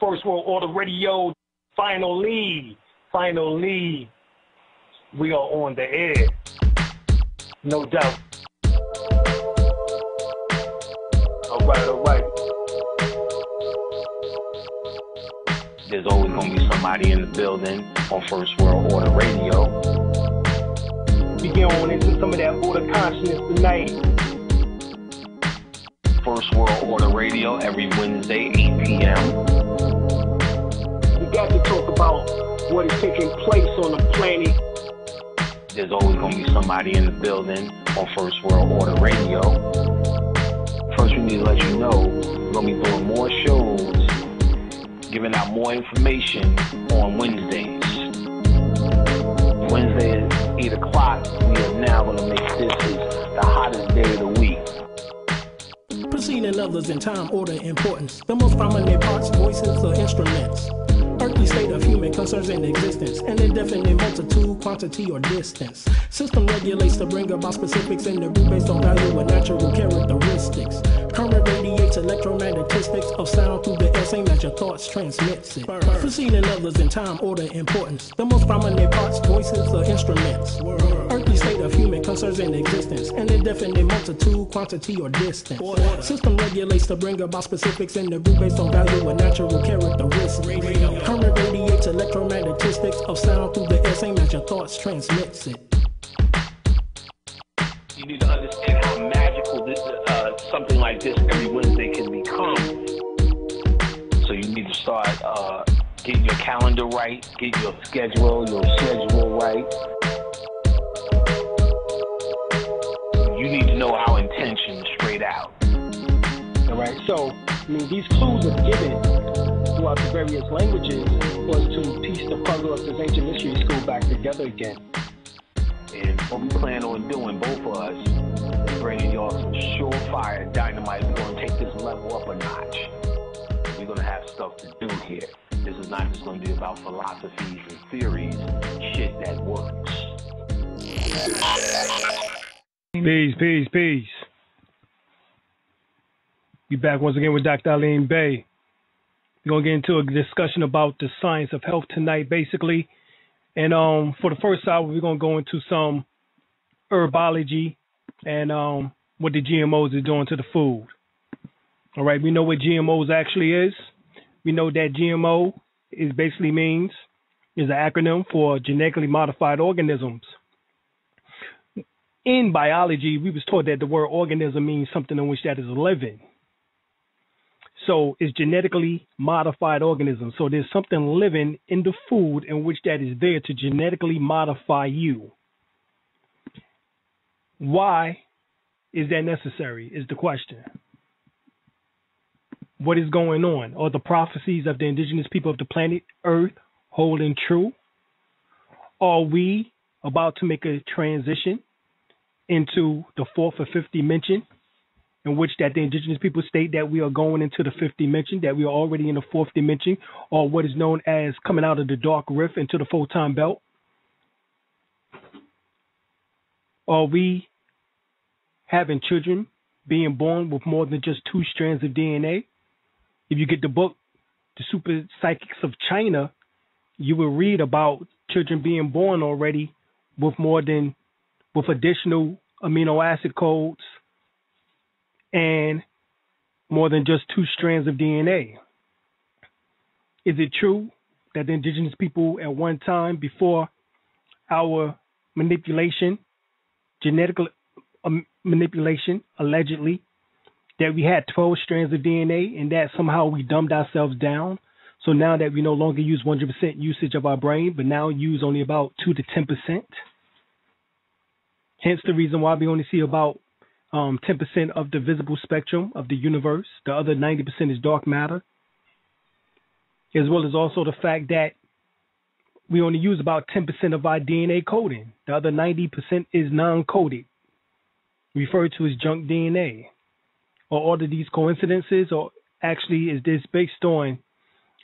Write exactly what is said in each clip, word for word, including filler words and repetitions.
First World Order Radio. Finally, finally, we are on the air. No doubt. All right, all right. There's always going to be somebody in the building on First World Order Radio. We get on into some of that order consciousness tonight. First World Order Radio every Wednesday, eight p m Got to talk about what is taking place on the planet. There's always going to be somebody in the building on First World Order Radio. First, we need to let you know we're going to be doing more shows, giving out more information on Wednesdays. Wednesday at eight o'clock, we are now going to make this is the hottest day of the week. Proceeding levels in time, order, importance. The most prominent parts, voices, or instruments. Earthly state of human concerns in existence, an indefinite multitude, quantity, or distance. System regulates to bring about specifics in the root based on value and natural characteristics. Current radiates electromagnetistics of sound through the air, same as your thoughts transmits it. Proceeding others in time, order, importance. The most prominent parts, voices, or instruments. Earthly state of human concerns in existence, an indefinite multitude, quantity, or distance. System regulates to bring about specifics in the root based on value and natural characteristics. Current radiates electromagnetistics of sound through the air, same as your thoughts transmits it. You need to understand how magical this, uh, something like this every Wednesday can become. So you need to start uh, getting your calendar right, get your schedule, your schedule right. You need to know our intention straight out. All right, so I mean, these clues are given throughout the various languages was to piece the puzzle of this ancient mystery school back together again. And what we plan on doing, both of us, is bringing y'all some surefire dynamite. We're going to take this level up a notch. We're going to have stuff to do here. This is not just going to be about philosophies and theories, shit that works. Peace, peace, peace. Be back once again with Doctor Aline Bay. We're going to get into a discussion about the science of health tonight, basically. And um, for the first hour, we're going to go into some herbology and um, what the G M Os are doing to the food. All right, we know what G M Os actually is. We know that G M O is basically means, is an acronym for genetically modified organisms. In biology, we was taught that the word organism means something in which that is living. So it's genetically modified organism. So there's something living in the food in which that is there to genetically modify you. Why is that necessary is the question. What is going on? Are the prophecies of the indigenous people of the planet Earth holding true? Are we about to make a transition into the fourth or fifth dimension? In which that the indigenous people state that we are going into the fifth dimension, that we are already in the fourth dimension, or what is known as coming out of the dark rift into the photon belt? Are we having children being born with more than just two strands of D N A? If you get the book, The Super Psychics of China, you will read about children being born already with more than, with additional amino acid codes, and more than just two strands of D N A. Is it true that the indigenous people at one time before our manipulation, genetic um, manipulation, allegedly, that we had twelve strands of D N A and that somehow we dumbed ourselves down? So now that we no longer use one hundred percent usage of our brain, but now use only about two to ten percent. Hence the reason why we only see about Um, ten percent of the visible spectrum of the universe. The other ninety percent is dark matter. As well as also the fact that we only use about ten percent of our D N A coding. The other ninety percent is non-coded, referred to as junk D N A. Are all of these coincidences, or actually is this based on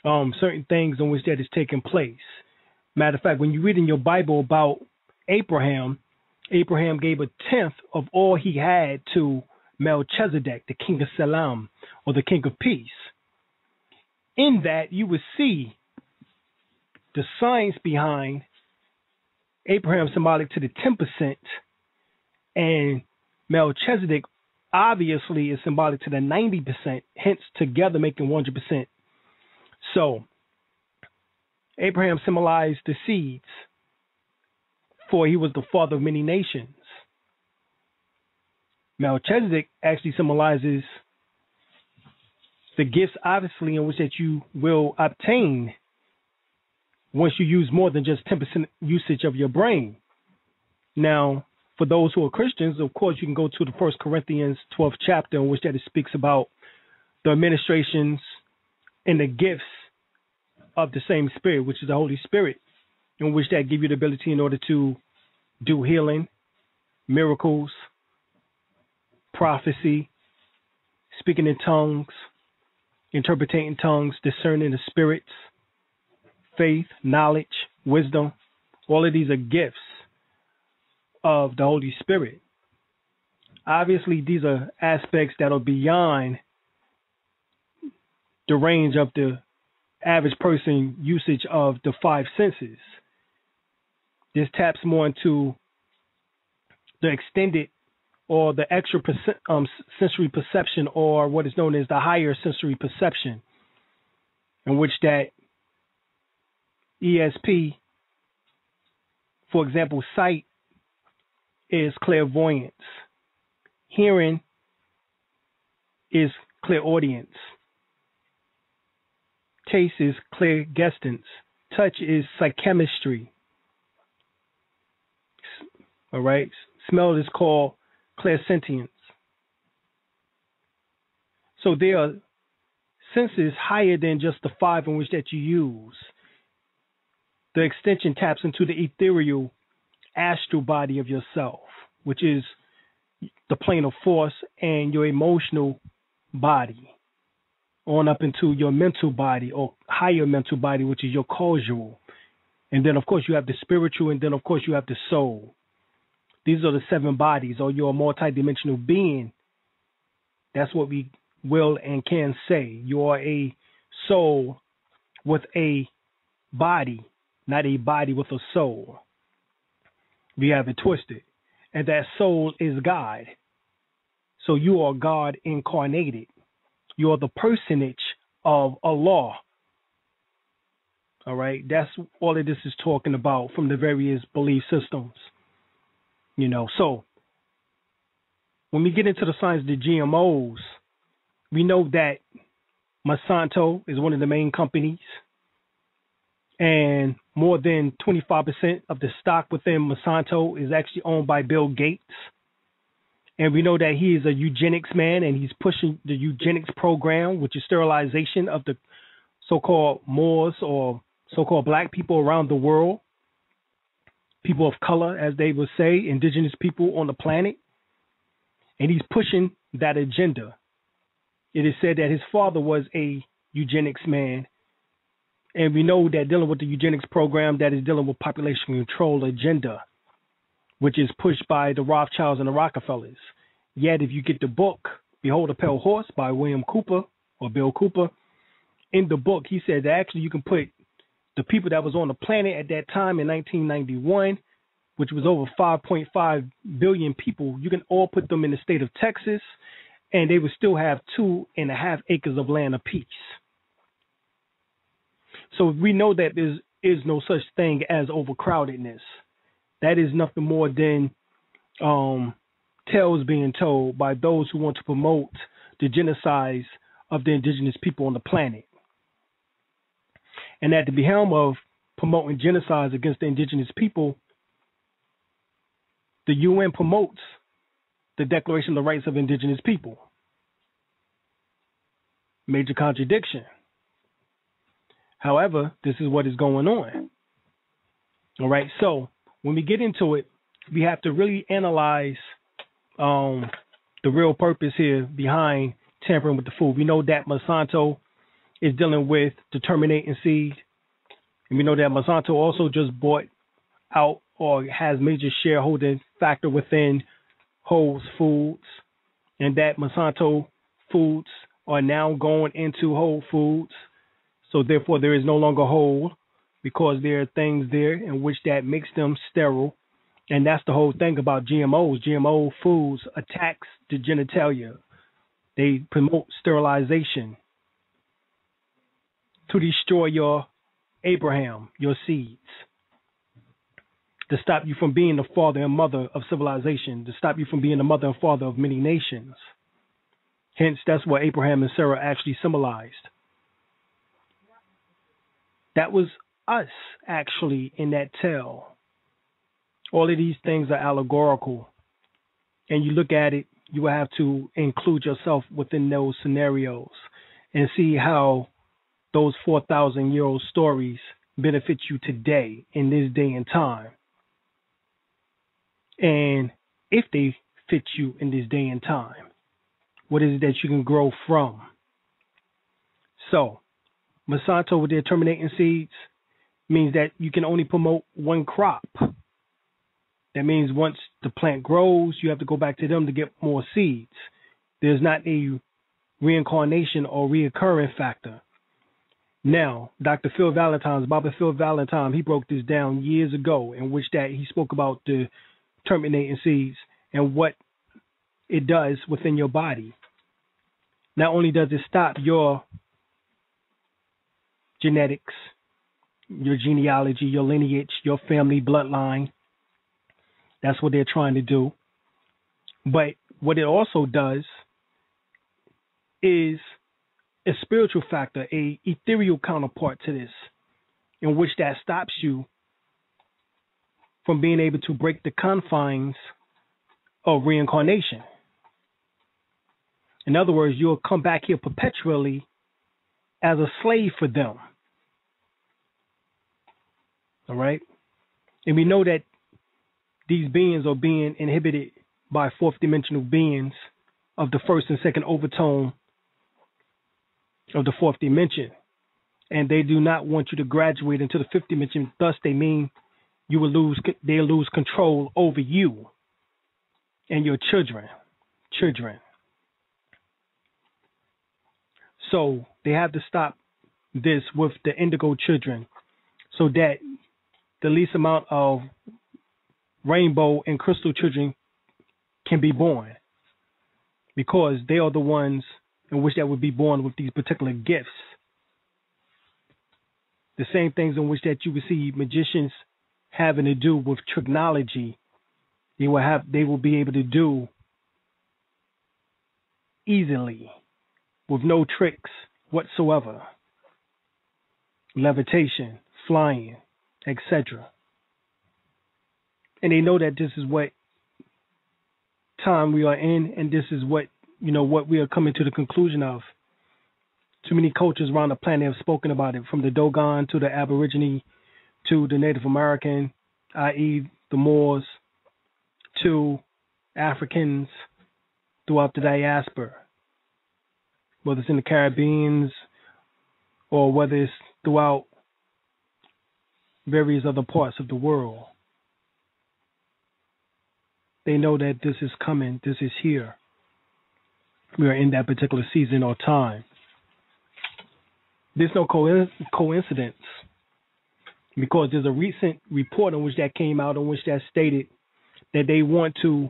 um, certain things in which that is taking place? Matter of fact, when you read in your Bible about Abraham, Abraham gave a tenth of all he had to Melchizedek, the king of Salem, or the king of peace. in that you would see the science behind Abraham symbolic to the ten percent, and Melchizedek obviously is symbolic to the ninety percent, hence together making one hundred percent. So Abraham symbolized the seeds, for he was the father of many nations. Melchizedek actually symbolizes the gifts, obviously, in which that you will obtain once you use more than just ten percent usage of your brain. Now, for those who are Christians, of course, you can go to the First Corinthians twelfth chapter, in which that it speaks about the administrations and the gifts of the same Spirit, which is the Holy Spirit, in which that give you the ability in order to do healing, miracles, prophecy, speaking in tongues, interpreting in tongues, discerning the spirits, faith, knowledge, wisdom. All of these are gifts of the Holy Spirit. Obviously, these are aspects that are beyond the range of the average person usage of the five senses. This taps more into the extended or the extra perce- um, sensory perception, or what is known as the higher sensory perception, in which that E S P, for example, sight is clairvoyance, hearing is clairaudience, taste is clairgustance, touch is psychometry. All right, smell is called clairsentience. So there are senses higher than just the five in which that you use. The extension taps into the ethereal astral body of yourself, which is the plane of force, and your emotional body, on up into your mental body or higher mental body, which is your causal. And then, of course, you have the spiritual, and then, of course, you have the soul. These are the seven bodies, or you're a multidimensional being. That's what we will and can say. You are a soul with a body, not a body with a soul. We have it twisted. And that soul is God. So you are God incarnated. You are the personage of Allah. All right? That's all of this is talking about from the various belief systems. You know, so when we get into the science of the G M Os, we know that Monsanto is one of the main companies, and more than twenty-five percent of the stock within Monsanto is actually owned by Bill Gates. And we know that he is a eugenics man, and he's pushing the eugenics program, which is sterilization of the so-called Moors or so-called black people around the world. People of color, as they would say, indigenous people on the planet. And he's pushing that agenda. It is said that his father was a eugenics man. And we know that dealing with the eugenics program, that is dealing with population control agenda, which is pushed by the Rothschilds and the Rockefellers. Yet if you get the book, Behold a Pale Horse by William Cooper or Bill Cooper, in the book he said that actually you can put the people that was on the planet at that time in nineteen ninety-one, which was over five point five billion people, you can all put them in the state of Texas, and they would still have two and a half acres of land apiece. So we know that there is no such thing as overcrowdedness. That is nothing more than um, tales being told by those who want to promote the genocide of the indigenous people on the planet. And at the helm of promoting genocides against the indigenous people, the U N promotes the Declaration of the Rights of Indigenous People. Major contradiction. However, this is what is going on. All right, so when we get into it, we have to really analyze um, the real purpose here behind tampering with the food. We know that Monsanto is dealing with the terminating seed. And we know that Monsanto also just bought out or has major shareholding factor within Whole Foods, and that Monsanto foods are now going into Whole Foods. So therefore, there is no longer whole, because there are things there in which that makes them sterile. And that's the whole thing about G M Os. G M O foods attacks the genitalia. They promote sterilization to destroy your Abraham, your seeds, to stop you from being the father and mother of civilization, to stop you from being the mother and father of many nations. Hence, that's what Abraham and Sarah actually symbolized. That was us, actually, in that tale. All of these things are allegorical. And you look at it, you will have to include yourself within those scenarios and see how those four thousand year old stories benefit you today in this day and time. And if they fit you in this day and time, what is it that you can grow from? So, Monsanto with their terminating seeds means that you can only promote one crop. That means once the plant grows, you have to go back to them to get more seeds. There's not a reincarnation or reoccurring factor. Now, Doctor Phil Valentine's, Baba Phil Valentine, he broke this down years ago, in which that he spoke about the terminating seeds and what it does within your body. Not only does it stop your genetics, your genealogy, your lineage, your family bloodline, that's what they're trying to do. But what it also does is a spiritual factor, a ethereal counterpart to this, in which that stops you from being able to break the confines of reincarnation. In other words, you'll come back here perpetually as a slave for them. All right? And we know that these beings are being inhibited by fourth dimensional beings of the first and second overtone of the fourth dimension. And they do not want you to graduate into the fifth dimension. Thus, they mean you will lose, they'll lose control over you and your children, children. So they have to stop this with the indigo children so that the least amount of rainbow and crystal children can be born, because they are the ones in which that would be born with these particular gifts. The same things in which that you would see magicians having to do with technology, they will have, they will be able to do easily with no tricks whatsoever. Levitation, flying, et cetera. And they know that this is what time we are in, and this is what, you know, what we are coming to the conclusion of. Too many cultures around the planet have spoken about it, from the Dogon to the Aborigine to the Native American, that is the Moors, to Africans throughout the diaspora, whether it's in the Caribbean or whether it's throughout various other parts of the world. They know that this is coming. This is here. We are in that particular season or time. There's no co- coincidence, because there's a recent report in which that came out, in which that stated that they want to,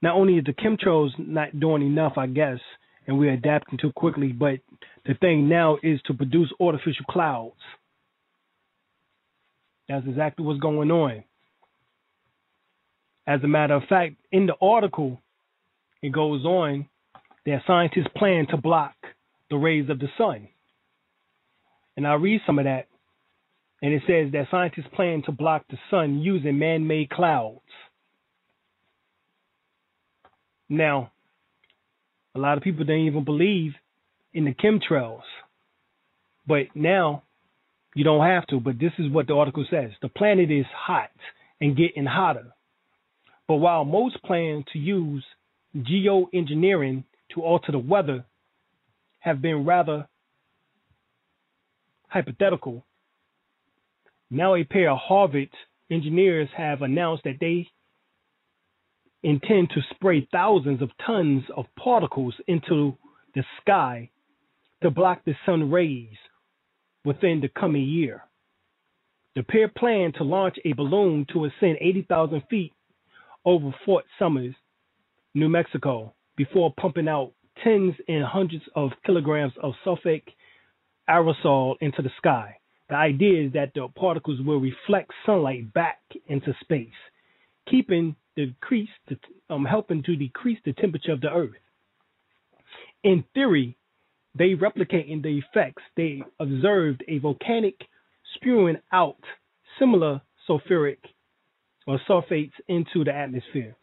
not only is the chemtrails not doing enough, I guess, and we're adapting too quickly, but the thing now is to produce artificial clouds. That's exactly what's going on. As a matter of fact, in the article, it goes on that scientists plan to block the rays of the sun. And I read some of that, and it says that scientists plan to block the sun using man-made clouds. Now, a lot of people don't even believe in the chemtrails, but now you don't have to. But this is what the article says. The planet is hot and getting hotter. But while most plan to use geoengineering to alter the weather have been rather hypothetical, now a pair of Harvard engineers have announced that they intend to spray thousands of tons of particles into the sky to block the sun rays within the coming year. The pair plan to launch a balloon to ascend eighty thousand feet over Fort Summers, New Mexico, before pumping out tens and hundreds of kilograms of sulfate aerosol into the sky. The idea is that the particles will reflect sunlight back into space, keeping decrease to, um, helping to decrease the temperature of the Earth. In theory, they replicating the effects they observed a volcanic spewing out similar sulfuric or sulfates into the atmosphere.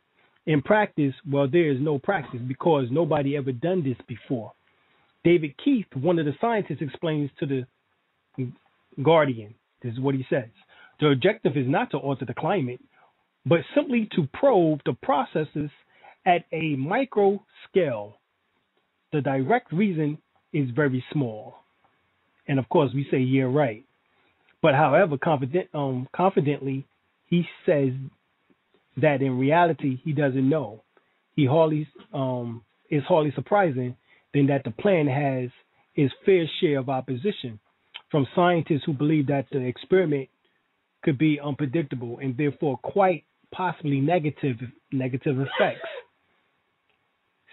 In practice, well, there is no practice because nobody ever done this before. David Keith, one of the scientists, explains to the Guardian, this is what he says: the objective is not to alter the climate, but simply to probe the processes at a micro scale. The direct reason is very small. And of course, we say, yeah, right. But however, confident, um, confidently, he says that in reality, he doesn't know. He hardly, um, it's hardly surprising then that the plan has its fair share of opposition from scientists who believe that the experiment could be unpredictable and therefore quite possibly negative negative effects.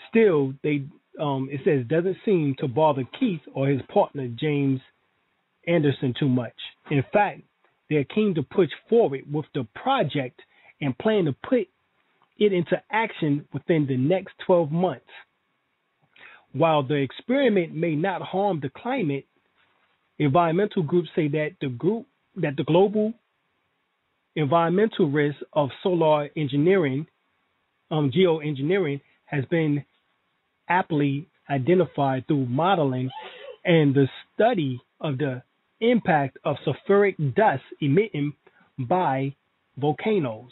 Still, they um, it says doesn't seem to bother Keith or his partner James Anderson too much. In fact, they're keen to push forward with the project and plan to put it into action within the next twelve months. While the experiment may not harm the climate, environmental groups say that the group that the global environmental risk of solar engineering, um, geoengineering, has been aptly identified through modeling and the study of the impact of sulfuric dust emitted by volcanoes.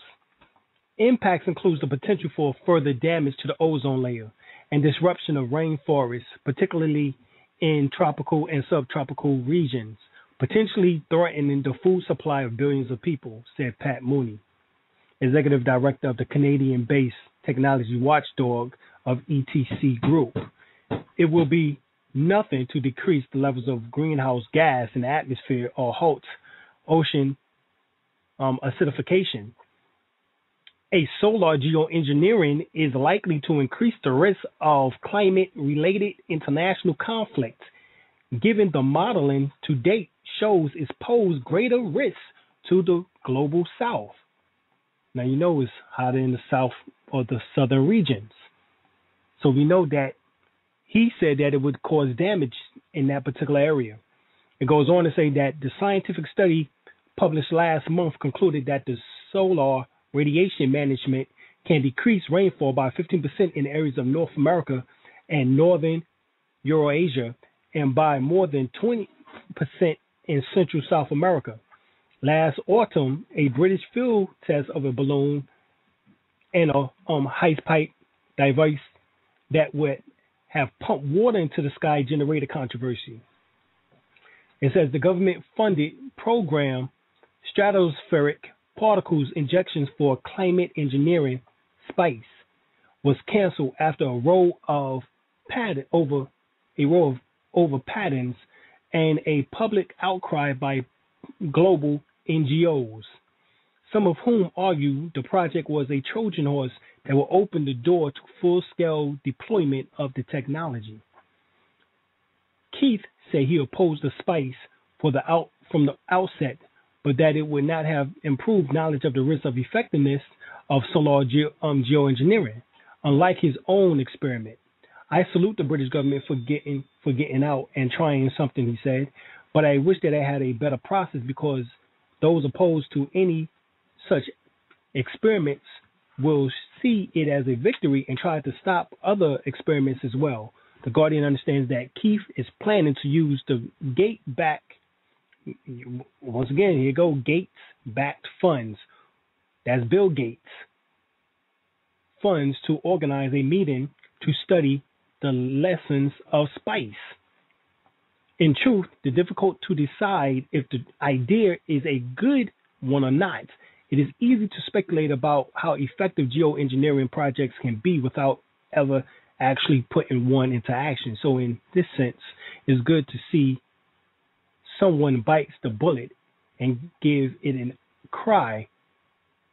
Impacts include the potential for further damage to the ozone layer and disruption of rainforests, particularly in tropical and subtropical regions, potentially threatening the food supply of billions of people, said Pat Mooney, executive director of the Canadian-based technology watchdog of E T C Group. It will be nothing to decrease the levels of greenhouse gas in the atmosphere or halt ocean um, acidification. A solar geoengineering is likely to increase the risk of climate-related international conflicts, given the modeling to date shows it posed greater risk to the global south. Now, you know it's hotter in the south or the southern regions. So we know that he said that it would cause damage in that particular area. It goes on to say that the scientific study published last month concluded that the solar radiation management can decrease rainfall by fifteen percent in areas of North America and northern Eurasia, and by more than twenty percent in Central South America. Last autumn, a British field test of a balloon and a um, heist pipe device that would have pumped water into the sky generated controversy. It says the government-funded program Stratospheric Particles Injections for Climate Engineering, SPICE, was canceled after a row of pattern over a row of over patterns and a public outcry by global N G Os, some of whom argue the project was a Trojan horse that will open the door to full-scale deployment of the technology. Keith said he opposed the SPICE for the out, from the outset, but that it would not have improved knowledge of the risk of effectiveness of solar ge- um, geoengineering, unlike his own experiment. I salute the British government for getting for getting out and trying something, he said, but I wish that I had a better process because those opposed to any such experiments will see it as a victory and try to stop other experiments as well. The Guardian understands that Keith is planning to use the gate back, once again, here you go, Gates-backed funds. That's Bill Gates. Funds to organize a meeting to study the lessons of SPICE. In truth, it's difficult to decide if the idea is a good one or not. It is easy to speculate about how effective geoengineering projects can be without ever actually putting one into action. So in this sense, it's good to see someone bites the bullet and gives it a cry,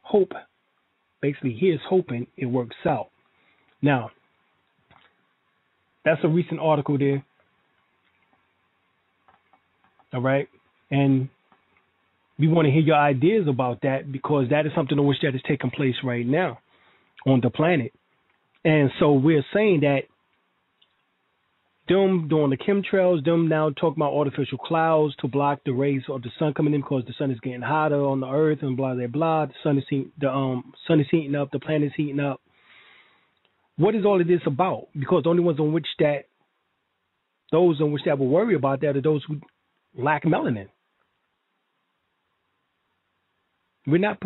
hope. Basically, here's hoping it works out. Now, that's a recent article there. All right. And we want to hear your ideas about that, because that is something in which that is taking place right now on the planet. And so we're saying that them doing the chemtrails, them now talking about artificial clouds to block the rays of the sun coming in because the sun is getting hotter on the earth and blah, blah, blah. The sun is, heat, the, um, sun is heating up. The planet is heating up. What is all of this about? Because the only ones on which that, those on which that will worry about that are those who lack melanin. We're not,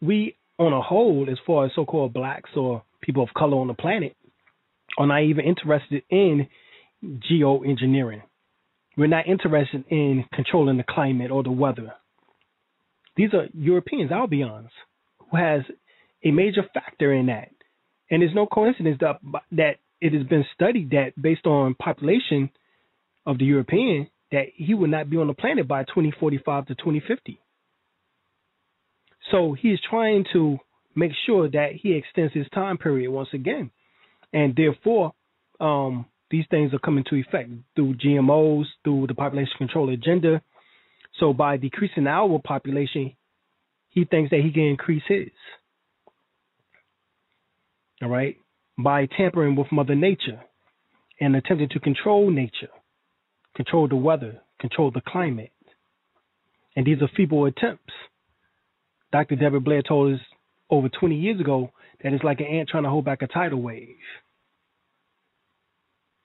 we on a whole, as far as so-called blacks or people of color on the planet, are not even interested in geoengineering. We're not interested in controlling the climate or the weather. These are Europeans, Albions, who has a major factor in that. And it's no coincidence that, that it has been studied that based on population of the European, that he would not be on the planet by twenty forty-five to twenty fifty. So he's trying to make sure that he extends his time period once again. And therefore, um, these things are coming to effect through G M Os, through the population control agenda. So by decreasing our population, he thinks that he can increase his. All right. By tampering with Mother Nature and attempting to control nature, control the weather, control the climate. And these are feeble attempts. Doctor Deborah Blair told us over twenty years ago that it's like an ant trying to hold back a tidal wave.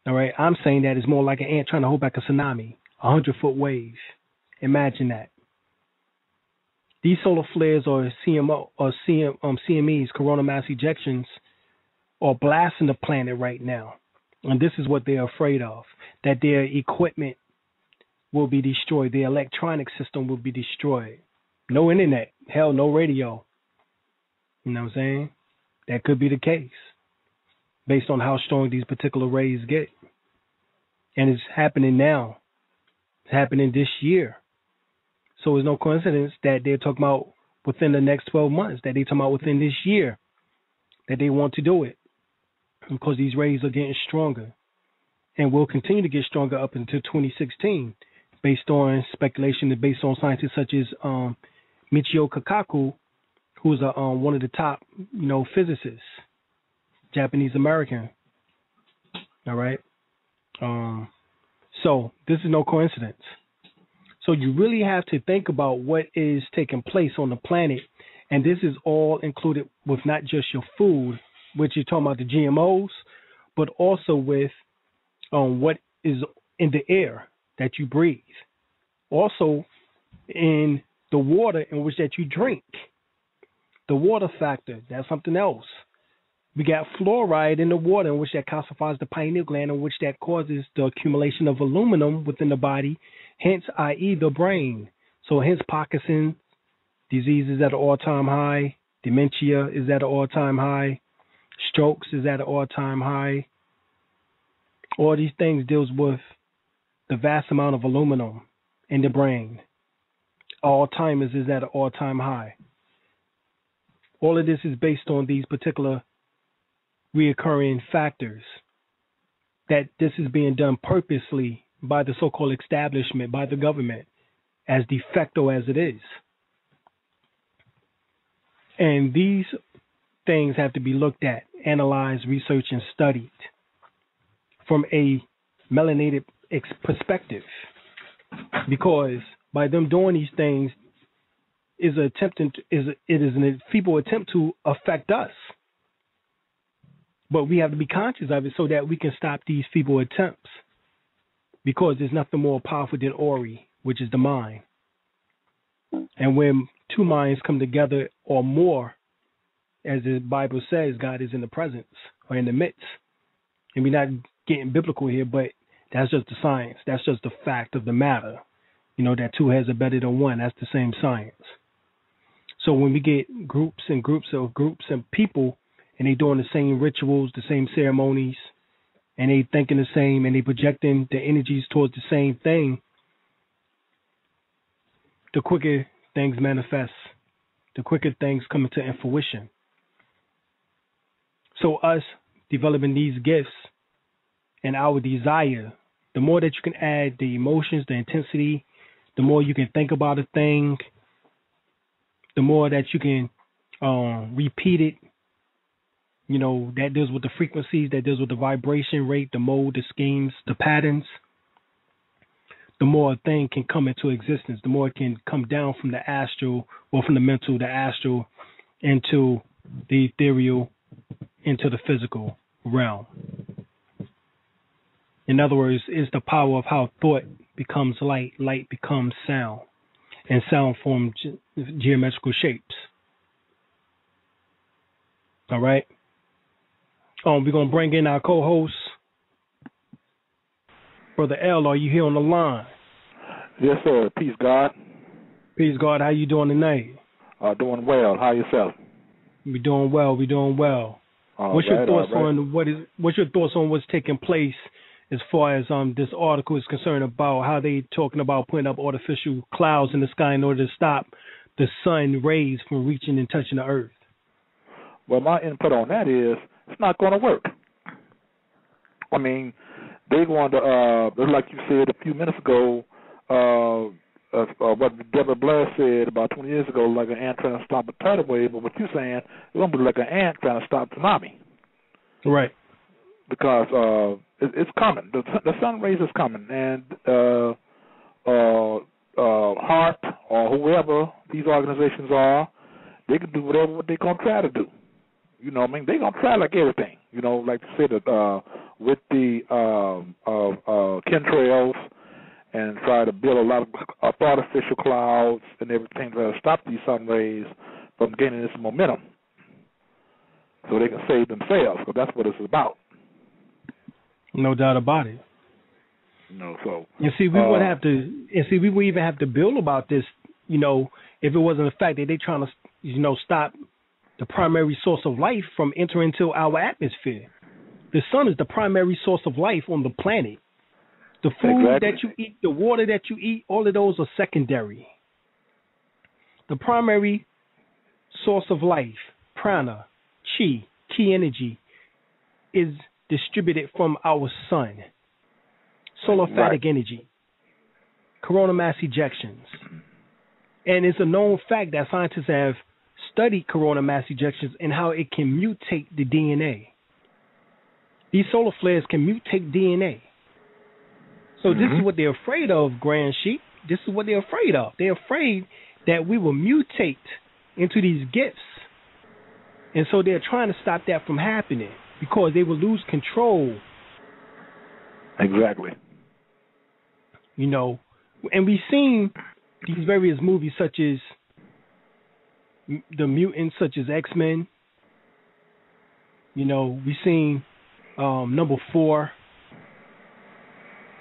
All right. I'm saying that it's more like an ant trying to hold back a tsunami, a hundred-foot wave. Imagine that. These solar flares or C M O or C M, um, C M Es, corona mass ejections, are blasting the planet right now. And this is what they're afraid of, that their equipment will be destroyed. Their electronic system will be destroyed. No internet. Hell, no radio. You know what I'm saying? That could be the case based on how strong these particular rays get. And it's happening now. It's happening this year. So it's no coincidence that they're talking about within the next twelve months, that they're talking about within this year, that they want to do it because these rays are getting stronger and will continue to get stronger up until twenty sixteen based on speculation and based on scientists such as um, Michio Kaku, who's a, um, one of the top, you know, physicists, Japanese-American, all right? Um, so this is no coincidence. So you really have to think about what is taking place on the planet, and this is all included with not just your food, which you're talking about the G M Os, but also with um, what is in the air that you breathe, also in the water in which that you drink. The water factor, that's something else. We got fluoride in the water in which that calcifies the pineal gland, in which that causes the accumulation of aluminum within the body, hence, that is the brain. So hence Parkinson's disease is at an all-time high. Dementia is at an all-time high. Strokes is at an all-time high. All these things deals with the vast amount of aluminum in the brain. Alzheimer's is at an all-time high. All of this is based on these particular reoccurring factors, that this is being done purposely by the so-called establishment, by the government, as de facto as it is. And these things have to be looked at, analyzed, researched, and studied from a melanated perspective, because by them doing these things, is attempting to, is it is an feeble attempt to affect us, but we have to be conscious of it so that we can stop these feeble attempts, because there's nothing more powerful than Ori, which is the mind. And when two minds come together or more, as the Bible says, God is in the presence or in the midst. And we're not getting biblical here, but that's just the science. That's just the fact of the matter. You know, that two heads are better than one. That's the same science. So when we get groups and groups of groups and people, and they're doing the same rituals, the same ceremonies, and they thinking the same, and they projecting the energies towards the same thing, the quicker things manifest, the quicker things come into fruition. So us developing these gifts and our desire, the more that you can add the emotions, the intensity, the more you can think about a thing, the more that you can um, repeat it, you know, that deals with the frequencies, that deals with the vibration rate, the mode, the schemes, the patterns, the more a thing can come into existence, the more it can come down from the astral, or from the mental, the astral, into the ethereal, into the physical realm. In other words, it's the power of how thought becomes light, light becomes sound, and sound forms ge- geometrical shapes. All right. Um, we're going to bring in our co-host, Brother L. Are you here on the line? Yes, sir. Peace, God. Peace, God. How you doing tonight? Uh, doing well. How yourself? We're doing well. We're doing well. All what's right, your thoughts right. on what is? What's your thoughts on what's taking place as far as um this article is concerned about how they talking about putting up artificial clouds in the sky in order to stop the sun rays from reaching and touching the earth? Well, my input on that is it's not going to work. I mean, they want to, uh, like you said a few minutes ago, uh, uh, uh, what Deborah Blair said about twenty years ago, like an ant trying to stop a tidal wave, but what you're saying, it's going to be like an ant trying to stop a tsunami. Right. Because uh, it, it's coming. The, the sun rays is coming, and uh, uh, uh, HARP or whoever these organizations are, they can do whatever what they're going to try to do. You know what I mean? They're going to try like everything. You know, like you said, uh, with the um, uh, uh, chemtrails and try to build a lot of uh, artificial clouds and everything to stop these sun rays from gaining this momentum so they can save themselves, because that's what it's about. No doubt about it. No, so. You see, we uh, would have to, and see, we would even have to build about this, you know, if it wasn't the fact that they're trying to, you know, stop the primary source of life from entering into our atmosphere. The sun is the primary source of life on the planet. The food exactly. that you eat, the water that you eat, all of those are secondary. The primary source of life, prana, chi, chi energy, is distributed from our sun. Solar right. phatic energy, coronal mass ejections. And it's a known fact that scientists have studied coronal mass ejections and how it can mutate the D N A. These solar flares can mutate D N A. So mm-hmm. this is what they're afraid of, Grand Sheik. This is what they're afraid of. They're afraid that we will mutate into these gifts. And so they're trying to stop that from happening because they will lose control. Exactly. You know, and we've seen these various movies such as the mutants, such as X-Men. You know, we've seen um, Number Four.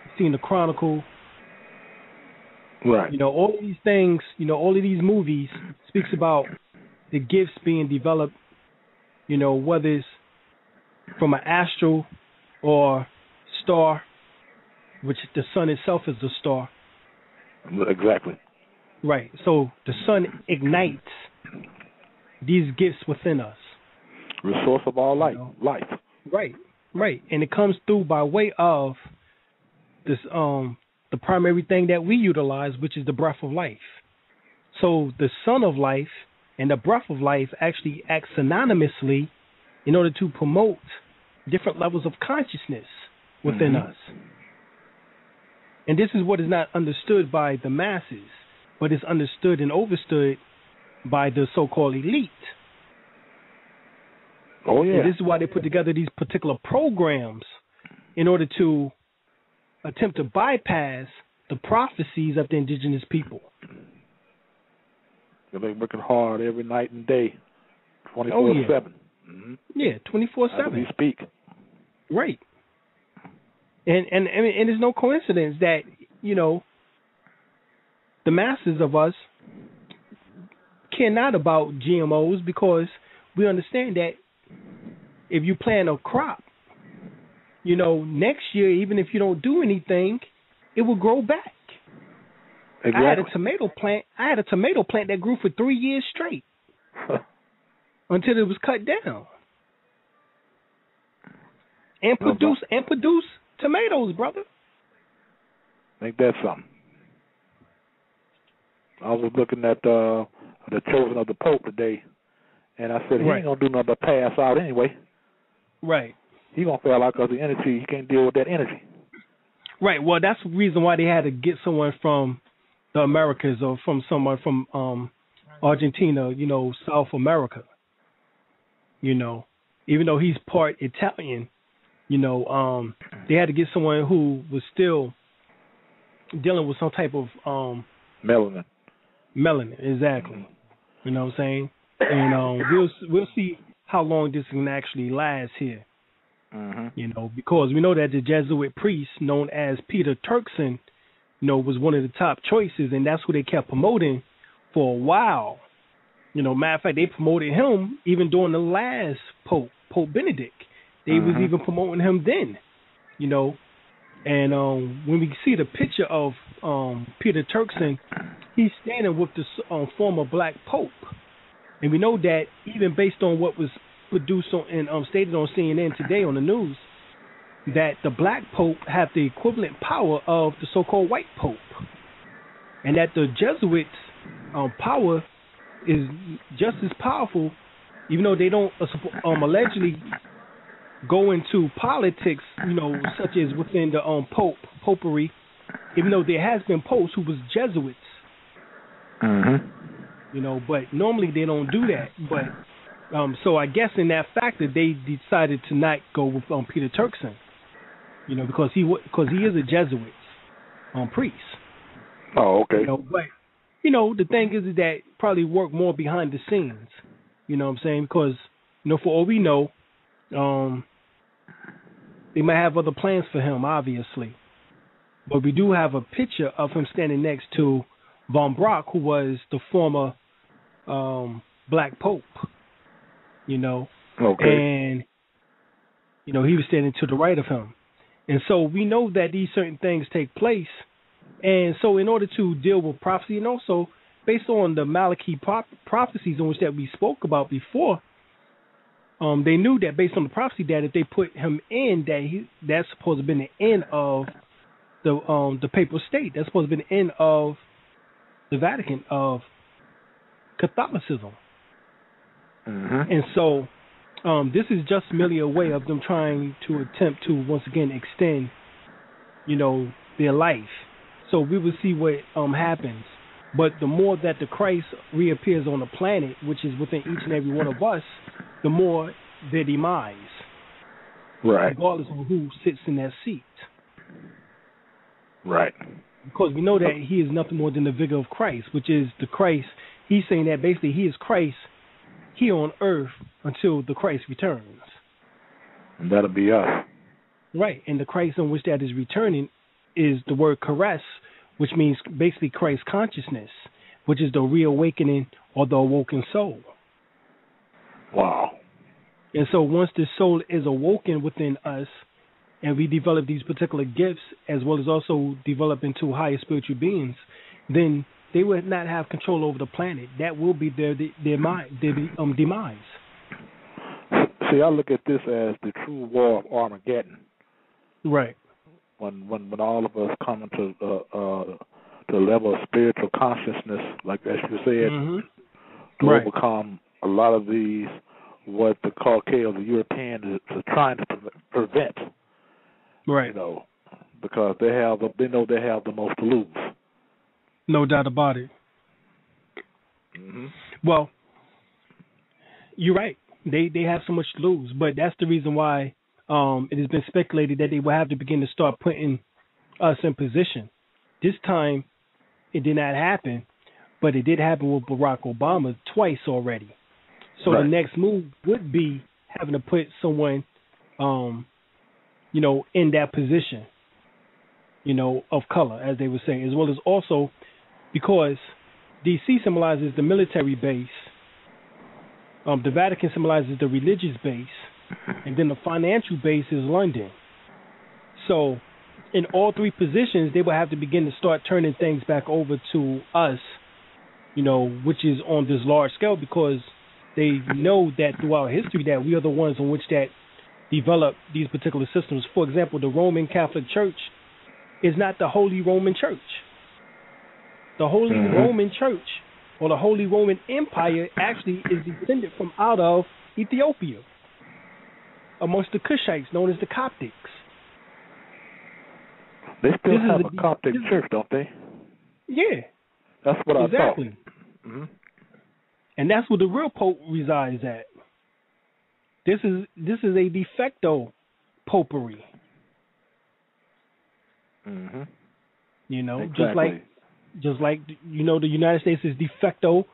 We've seen The Chronicle. Right. You know, all of these things, you know, all of these movies speaks about the gifts being developed, you know, whether it's from an astral or star, which the sun itself is a star. Exactly. Right. So the sun ignites these gifts within us. Resource of all life. You know? Life. Right. Right. And it comes through by way of this um the primary thing that we utilize, which is the breath of life. So the sun of life and the breath of life actually act synonymously in order to promote different levels of consciousness within mm-hmm. us. And this is what is not understood by the masses, but it's understood and overstood by the so-called elite. Oh, yeah. And this is why they put together these particular programs in order to attempt to bypass the prophecies of the indigenous people. They're working hard every night and day, twenty-four seven. Oh, yeah, mm-hmm. yeah twenty-four seven. As we speak. Right. And, and, and, and it's no coincidence that, you know, the masses of us care not about G M Os because we understand that if you plant a crop you know, next year, even if you don't do anything, it will grow back. Exactly. I had a tomato plant. I had a tomato plant that grew for three years straight until it was cut down and no, produce bro. and produce tomatoes, brother. Make that something. I was looking at uh, the Children of the Pope today, and I said, he right. ain't going to do nothing but pass out anyway. Right. He's going to fail out because the energy, he can't deal with that energy. Right. Well, that's the reason why they had to get someone from the Americas or from someone from um, Argentina, you know, South America. You know, even though he's part Italian, you know, um, they had to get someone who was still dealing with some type of um, melanin. Melanin, exactly. Mm-hmm. You know what I'm saying? And um, we'll we'll see how long this can actually last here. Mm-hmm. You know, because we know that the Jesuit priest known as Peter Turkson, you know, was one of the top choices, and that's who they kept promoting for a while. You know, matter of fact, they promoted him even during the last Pope, Pope Benedict. They mm-hmm. was even promoting him then, you know. And um, when we see the picture of um, Peter Turkson, he's standing with the um, former black pope. And we know that even based on what was produced on, and um, stated on C N N today on the news, that the black pope had the equivalent power of the so-called white pope. And that the Jesuits' um, power is just as powerful, even though they don't um, allegedly go into politics, you know, such as within the um, Pope, Popery, even though there has been popes who was Jesuits. Mm-hmm. You know, but normally they don't do that. But um, so I guess in that factor, they decided to not go with um, Peter Turkson, you know, because he because he is a Jesuit um, priest. Oh, okay. You know, but, you know, the thing is that probably work more behind the scenes, you know what I'm saying? Because, you know, for all we know, um, they might have other plans for him, obviously. But we do have a picture of him standing next to Von Brock, who was the former um, black pope, you know. Okay. And, you know, he was standing to the right of him. And so we know that these certain things take place. And so in order to deal with prophecy, and also based on the Malachi prop- prophecies in which that we spoke about before, Um, they knew that based on the prophecy that if they put him in, that he, that's supposed to have been the end of the um, the papal state. That's supposed to have been the end of the Vatican, of Catholicism. Mm-hmm. And so um, this is just merely a way of them trying to attempt to, once again, extend, you know, their life. So we will see what um, happens. But the more that the Christ reappears on the planet, which is within each and every one of us, the more their demise, right? Regardless of who sits in that seat, right? Because we know that he is nothing more than the vigor of Christ, which is the Christ. He's saying that basically he is Christ here on earth until the Christ returns. And that'll be us. Right, and the Christ on which that is returning is the word caress, which means basically Christ consciousness, which is the reawakening or the awoken soul. Wow. And so once the soul is awoken within us and we develop these particular gifts as well as also develop into higher spiritual beings, then they will not have control over the planet. That will be their their, their um, demise. See, I look at this as the true war of Armageddon. Right. When when, when all of us come into uh, uh, the level of spiritual consciousness, like as you said, mm-hmm. to right. overcome a lot of these, what the Caucasian of the Europeans are trying to pre- prevent, right? You know, because they have, the, they know they have the most to lose. No doubt about it. Mm-hmm. Well, you're right. They they have so much to lose, but that's the reason why um, it has been speculated that they will have to begin to start putting us in position. This time, it did not happen, but it did happen with Barack Obama twice already. So right. the next move would be having to put someone, um, you know, in that position, you know, of color, as they were saying, as well as also because D C symbolizes the military base, um, the Vatican symbolizes the religious base, and then the financial base is London. So in all three positions, they will have to begin to start turning things back over to us, you know, which is on this large scale, because they know that throughout history that we are the ones on which that develop these particular systems. For example, the Roman Catholic Church is not the Holy Roman Church. The Holy mm-hmm. Roman Church, or the Holy Roman Empire, actually is descended from out of Ethiopia, amongst the Kushites, known as the Coptics. They still this have a, a Coptic church, don't they? Yeah. That's what I exactly. thought. Exactly. Mm-hmm. And that's where the real Pope resides at. This is this is a de facto popery. Mm-hmm. You know, exactly. just like just like you know, the United States is de facto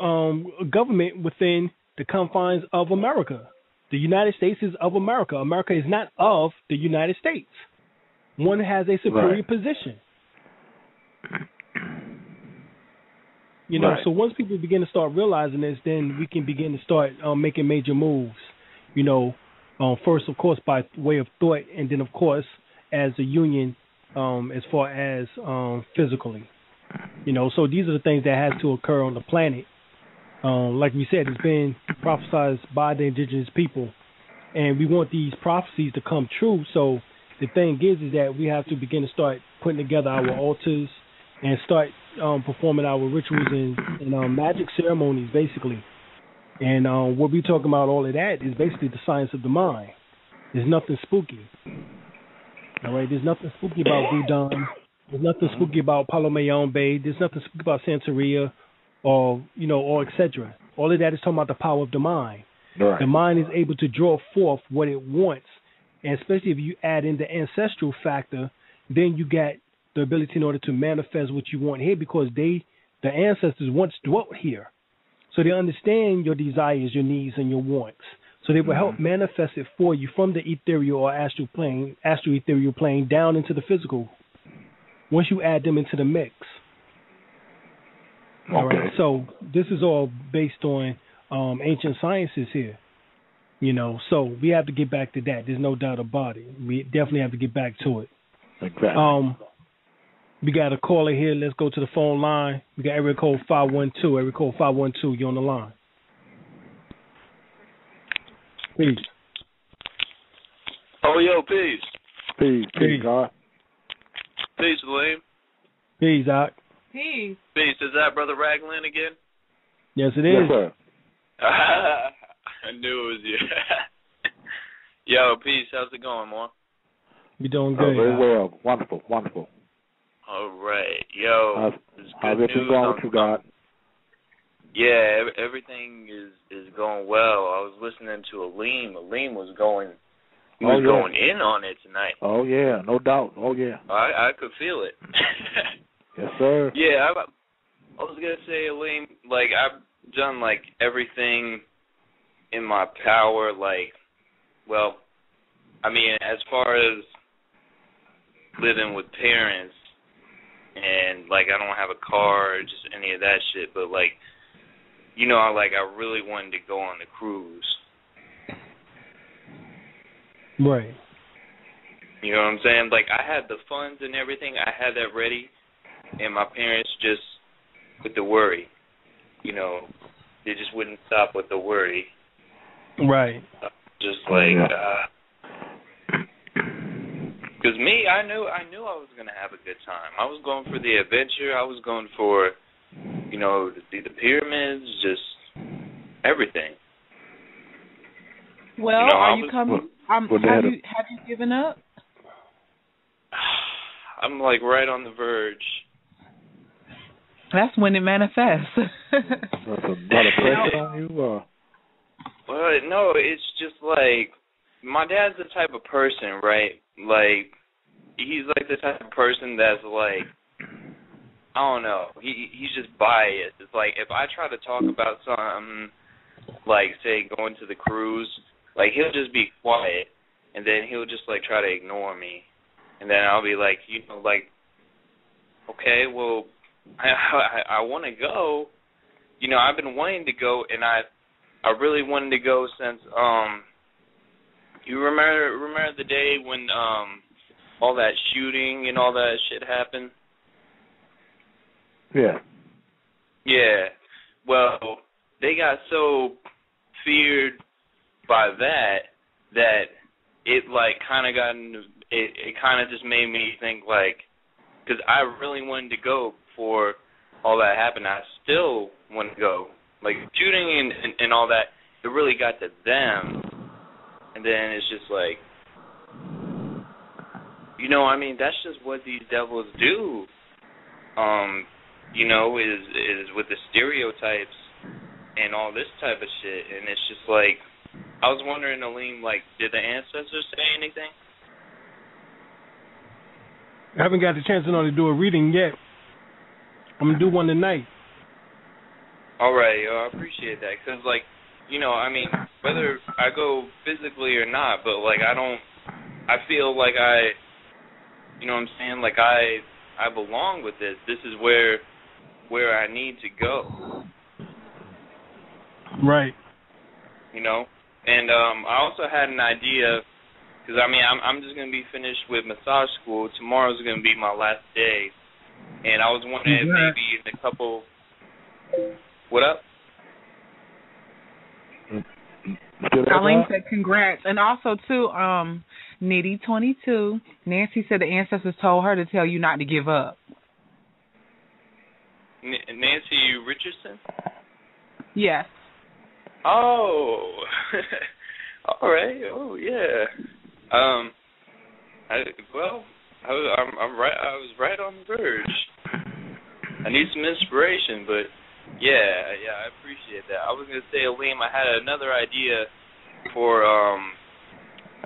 um, government within the confines of America. The United States is of America. America is not of the United States. One has a superior right. position. You know, right. so once people begin to start realizing this, then we can begin to start um, making major moves, you know, um, first, of course, by way of thought, and then, of course, as a union um, as far as um, physically. You know, so these are the things that has to occur on the planet. Um, like we said, it's been prophesied by the indigenous people, and we want these prophecies to come true. So the thing is, is that we have to begin to start putting together our altars and start Um, performing our rituals and, and um, magic ceremonies, basically. And uh, what we're talking about, all of that, is basically the science of the mind. There's nothing spooky. All right, there's nothing spooky about Budon. There's nothing spooky about Palo Mayon Bay. There's nothing spooky about Santeria, or, you know, or et cetera. All of that is talking about the power of the mind. Right. The mind is able to draw forth what it wants, and especially if you add in the ancestral factor, then you get the ability in order to manifest what you want here, because they, the ancestors, once dwelt here. So they understand your desires, your needs, and your wants. So they will help mm-hmm. manifest it for you from the ethereal or astral plane, astral ethereal plane, down into the physical, once you add them into the mix. Okay. All right. So this is all based on um, ancient sciences here. You know, so we have to get back to that. There's no doubt about it. We definitely have to get back to it. Exactly. Um, We got a caller here. Let's go to the phone line. We got area code five one two. Area code five one two, you're on the line. Peace. Oh, yo, peace. Peace. Peace, God. Peace, William. Peace, Doc. Peace. Peace. Is that Brother Raglan again? Yes, it is. Yes, sir. I knew it was you. Yo, peace. How's it going, Moore? You doing good. Oh, very well. Wonderful, wonderful. All right, yo. How's everything going with you, God? Yeah, everything is, is going well. I was listening to Aleem. Aleem was going, he was oh, yeah. going in on it tonight. Oh yeah, no doubt. Oh yeah. I I could feel it. Yes, sir. Yeah, I, I was gonna say, Aleem, like I've done like everything in my power. Like, well, I mean, as far as living with parents. And, like, I don't have a car or just any of that shit. But, like, you know, I, like, I really wanted to go on the cruise. Right. You know what I'm saying? Like, I had the funds and everything. I had that ready. And my parents just, with the worry, you know, they just wouldn't stop with the worry. Right. Just, like, uh... Because me, I knew I knew I was going to have a good time. I was going for the adventure. I was going for, you know, to see the pyramids, just everything. Well, you know, are you was, coming? Um, have you have you given up? I'm like right on the verge. That's when it manifests. That's a lot of pressure on you. Uh... Well, no, it's just like my dad's the type of person, right? Like, he's like the type of person that's like, I don't know, he he's just biased. It's like if I try to talk about something, like say going to the cruise, like he'll just be quiet, and then he'll just like try to ignore me, and then I'll be like, you know, like, okay, well, I I, I want to go, you know, I've been wanting to go, and I I really wanted to go since um. You remember remember the day when um all that shooting and all that shit happened? Yeah. Yeah. Well, they got so feared by that that it like kind of got into, it, it kind of just made me think like, because I really wanted to go before all that happened. I still want to go. Like shooting and, and, and all that, it really got to them. And then it's just like, you know, I mean, that's just what these devils do. Um, you know, is is with the stereotypes and all this type of shit. And it's just like, I was wondering, Aleem, like, did the ancestors say anything? I haven't got the chance to know to do a reading yet. I'm going to do one tonight. All right, yo, I appreciate that. Because, like, you know, I mean, whether I go physically or not, but, like, I don't, I feel like I, you know what I'm saying, like, I I belong with this. This is where where I need to go. Right. You know? And um, I also had an idea, because, I mean, I'm, I'm just going to be finished with massage school. Tomorrow's going to be my last day. And I was wondering yeah. if maybe in a couple... What up? Aline said congrats. And also, too, um, Nitty twenty-two, Nancy said the ancestors told her to tell you not to give up. N- Nancy Richardson? Yes. Oh. All right. Oh, yeah. Um. I, well, I was, I'm, I'm right, I was right on the verge. I need some inspiration, but... Yeah, yeah, I appreciate that. I was going to say, Aleem, I had another idea for um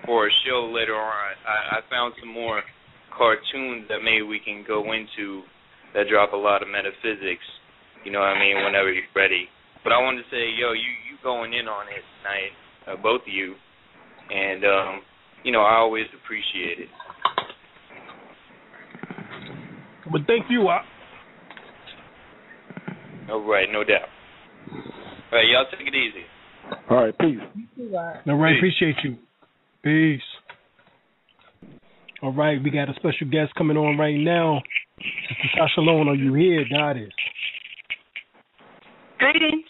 for a show later on. I, I found some more cartoons that maybe we can go into that drop a lot of metaphysics, you know what I mean, whenever you're ready. But I wanted to say, yo, you, you going in on it tonight, uh, both of you, and, um, you know, I always appreciate it. Well, thank you, I- All right, no doubt. All right, y'all take it easy. All right, peace. All right, peace. Appreciate you. Peace. All right, we got a special guest coming on right now. Sister Tasha Lone, are you here? God is. Greetings.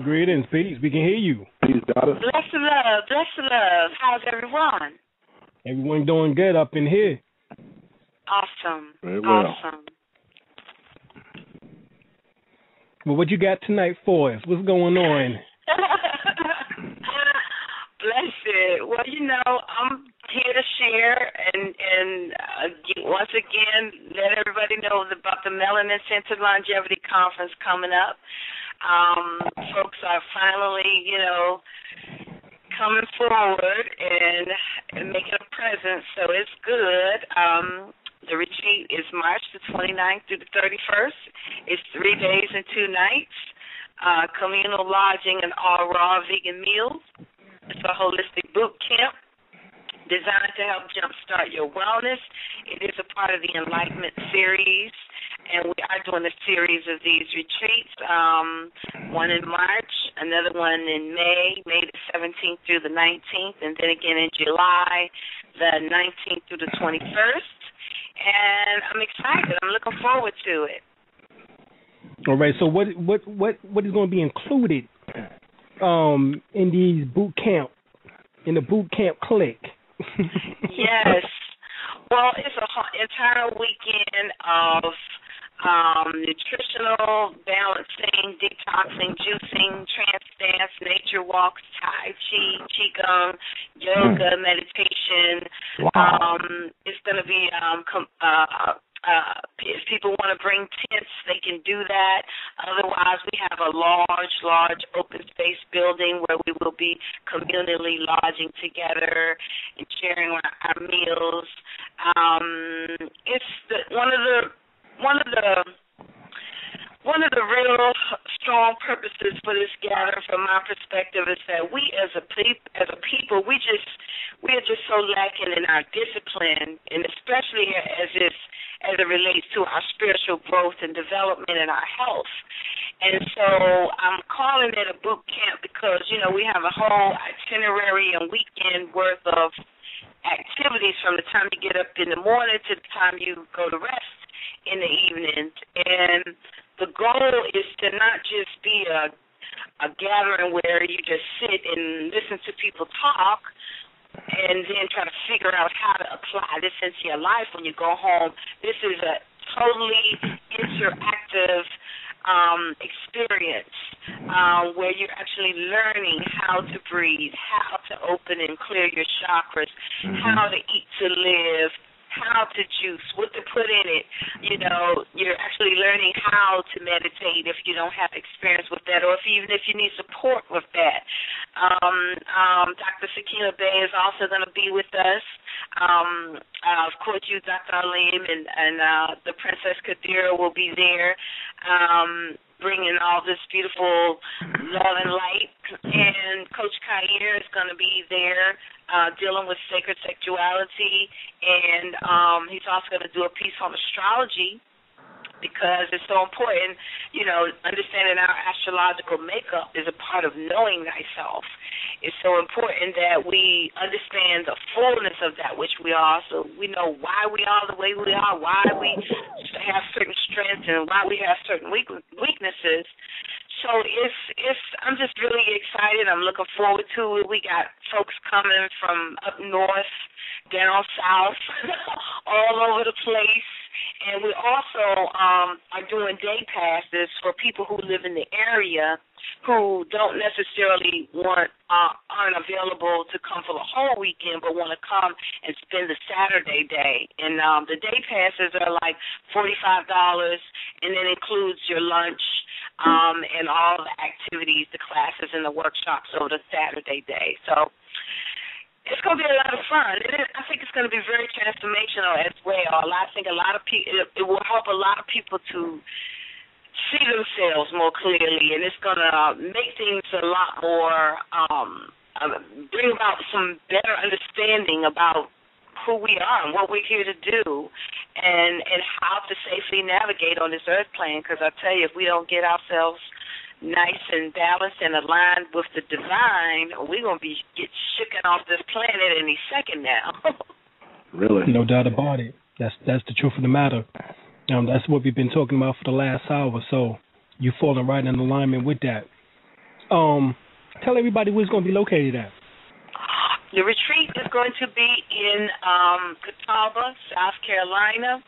Greetings, peace. We can hear you. Peace, daughter. Bless the love, bless the love. How's everyone? Everyone doing good up in here. Awesome. Very well. Awesome. Well, what you got tonight for us? What's going on? Bless it. Well, you know, I'm here to share and, and uh, once again, let everybody know about the Melanin Centered Longevity Conference coming up. Um, folks are finally, you know, coming forward and, and making a presence, so it's good. Um The retreat is March the twenty-ninth through the thirty-first. It's three days and two nights, uh, communal lodging and all raw vegan meals. It's a holistic boot camp designed to help jumpstart your wellness. It is a part of the Enlightenment series, and we are doing a series of these retreats, um, one in March, another one in May, May the seventeenth through the nineteenth, and then again in July, the nineteenth through the twenty-first. And I'm excited. I'm looking forward to it. All right. So what what what, what is going to be included um, in these boot camp, in the boot camp click? Yes. Well, it's an entire weekend of um, nutritional balancing, detoxing, juicing, trance dance, nature walks, Tai Chi, Qigong, yoga, meditation. Wow. Um, it's going to be, um, com- uh, uh, if people want to bring tents, they can do that. Otherwise, we have a large, large open space building where we will be communally lodging together and sharing our, our meals. Um, it's the, one of the One of the one of the real strong purposes for this gathering, from my perspective, is that we as a pe- as a people, we just we are just so lacking in our discipline, and especially as it's as it relates to our spiritual growth and development and our health. And so I'm calling it a boot camp because, you know, we have a whole itinerary and weekend worth of activities from the time you get up in the morning to the time you go to rest in the evening. And the goal is to not just be a, a gathering where you just sit and listen to people talk and then try to figure out how to apply this into your life when you go home. This is a totally interactive um, experience uh, where you're actually learning how to breathe, how to open and clear your chakras, mm-hmm. how to eat to live, how to juice, what to put in it. You know, you're actually learning how to meditate if you don't have experience with that, or if even if you need support with that. Um, um, Doctor Sakina Bay is also going to be with us. Um, uh, of course, you, Doctor Alim, and, and uh, the Princess Kadira will be there, um, bringing all this beautiful love and light. And Coach Kair is going to be there uh, dealing with sacred sexuality. And um, he's also going to do a piece on astrology because it's so important. You know, understanding our astrological makeup is a part of knowing thyself. It's so important that we understand the fullness of that which we are, so we know why we are the way we are, why we have certain strengths and why we have certain weaknesses. So it's, it's, I'm just really excited. I'm looking forward to it. We got folks coming from up north, down south, all over the place. And we also um, are doing day passes for people who live in the area who don't necessarily want uh, aren't available to come for the whole weekend, but want to come and spend the Saturday day. And um, the day passes are like forty-five dollars, and it includes your lunch um, and all the activities, the classes and the workshops over the Saturday day. So it's going to be a lot of fun. It is, I think it's going to be very transformational as well. I think a lot of people, it, it will help a lot of people to see themselves more clearly, and it's going to make things a lot more, um, bring about some better understanding about who we are and what we're here to do, and, and how to safely navigate on this earth plane, because I tell you, if we don't get ourselves nice and balanced and aligned with the divine, we're going to be get shooken off this planet any second now. Really? No doubt about it. That's that's the truth of the matter. Um, that's what we've been talking about for the last hour, so you're falling right in alignment with that. Um, tell everybody where it's going to be located at. The retreat is going to be in um, Catawba, South Carolina.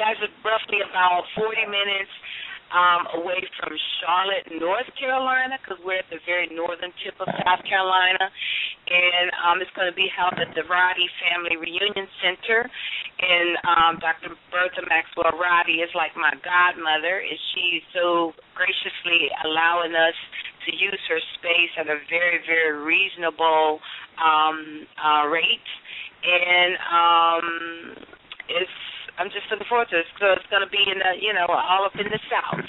That's roughly about forty minutes Um, away from Charlotte, North Carolina, because we're at the very northern tip of South Carolina. And um, it's going to be held at the Roddy Family Reunion Center. And um, Doctor Bertha Maxwell Roddy is like my godmother, and she's so graciously allowing us to use her space at a very, very reasonable um, uh, rate. And um, it's I'm just looking forward to it. So it's going to be in the, you know, all up in the South.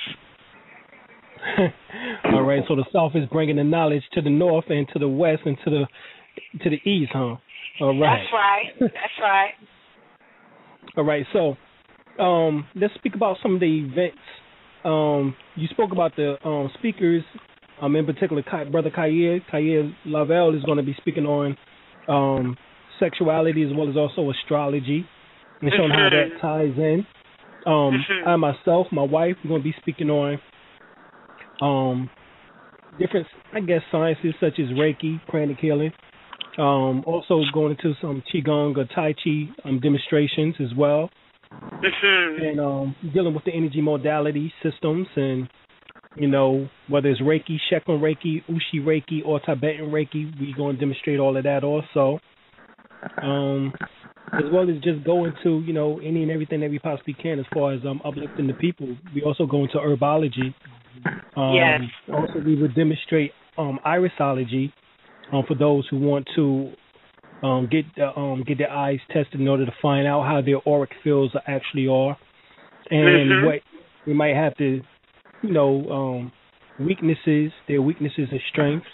All right. So the South is bringing the knowledge to the North and to the West and to the to the East, huh? All right. That's right. That's right. All right. So um, let's speak about some of the events. Um, you spoke about the um, speakers, um, in particular, Brother Kair. Kair Lavelle is going to be speaking on um, sexuality as well as also astrology, and showing how that ties in. Um, I myself, my wife, we're going to be speaking on um, different, I guess, sciences such as Reiki, pranic healing. Um, also going into some Qigong or Tai Chi um, demonstrations as well. And um, dealing with the energy modality systems and, you know, whether it's Reiki, Shekhan Reiki, Ushi Reiki, or Tibetan Reiki, we're going to demonstrate all of that also. Um... As well as just going to, you know, any and everything that we possibly can as far as um, uplifting the people. We also go into herbology. Um, yes. Also, we would demonstrate um, irisology um, for those who want to um, get uh, um, get their eyes tested in order to find out how their auric fields actually are and mm-hmm. what we might have to, you know, um, weaknesses, their weaknesses and strengths,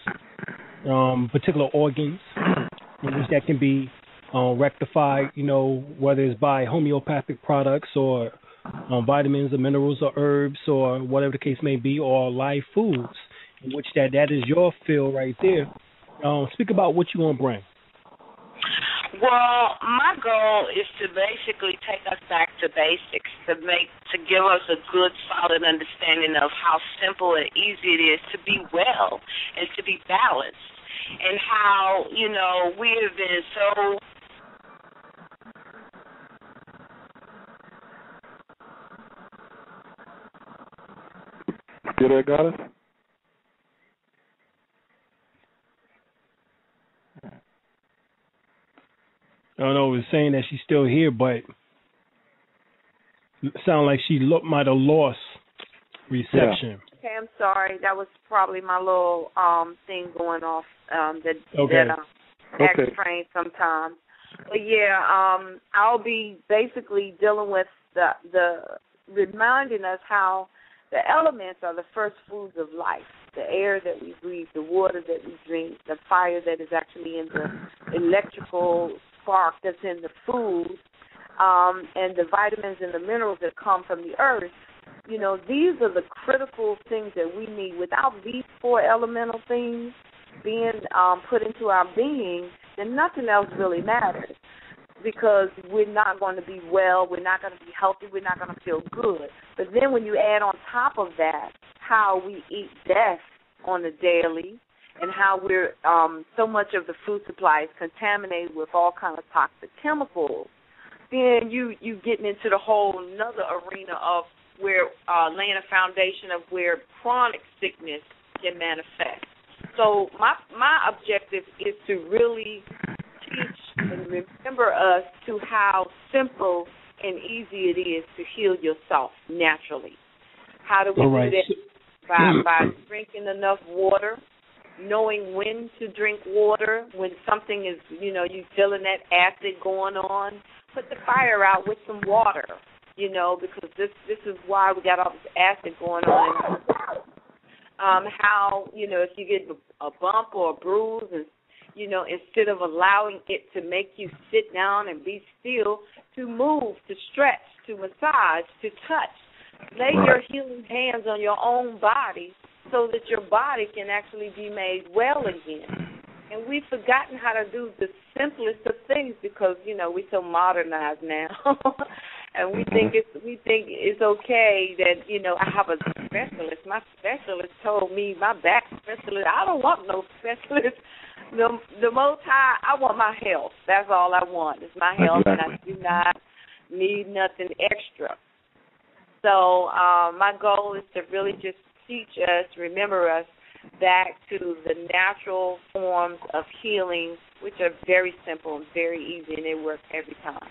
um, particular organs, which that can be Uh, rectified, you know, whether it's by homeopathic products or um, vitamins or minerals or herbs or whatever the case may be, or live foods, in which that, that is your field right there. Um, speak about what you want to bring. Well, my goal is to basically take us back to basics, to make, to give us a good, solid understanding of how simple and easy it is to be well and to be balanced, and how, you know, we have been so... Did I got it? I don't know, was saying that she's still here, but it sounded like she lo- might have lost reception. Yeah. Okay, I'm sorry. That was probably my little um, thing going off um, that okay. that uh, okay. explains sometimes. But yeah, um, I'll be basically dealing with the the reminding us how the elements are the first foods of life. The air that we breathe, the water that we drink, the fire that is actually in the electrical spark that's in the food, um, and the vitamins and the minerals that come from the earth. You know, these are the critical things that we need. Without these four elemental things being um, put into our being, then nothing else really matters, because we're not going to be well, we're not going to be healthy, we're not going to feel good. But then when you add on top of that how we eat death on a daily, and how we're um, so much of the food supply is contaminated with all kinds of toxic chemicals, then you you getting into the whole another arena of where uh, laying a foundation of where chronic sickness can manifest. So my my objective is to really teach and remember us to how simple and easy it is to heal yourself naturally. How do we all right. do that? By, by drinking enough water, knowing when to drink water, when something is, you know, you feeling that acid going on, put the fire out with some water, you know, because this this is why we got all this acid going on. Um, how, you know, if you get a bump or a bruise, and, you know, instead of allowing it to make you sit down and be still, to move, to stretch, to massage, to touch, lay your healing hands on your own body, so that your body can actually be made well again. And we've forgotten how to do the simplest of things because, you know, we're so modernized now. And we think it's we think it's okay that, you know, I have a specialist. My specialist told me, my back specialist, I don't want no specialist. The, the most high, I want my health. That's all I want is my health, and I do not need nothing extra. So uh, my goal is to really just teach us, remember us back to the natural forms of healing, which are very simple and very easy, and they work every time.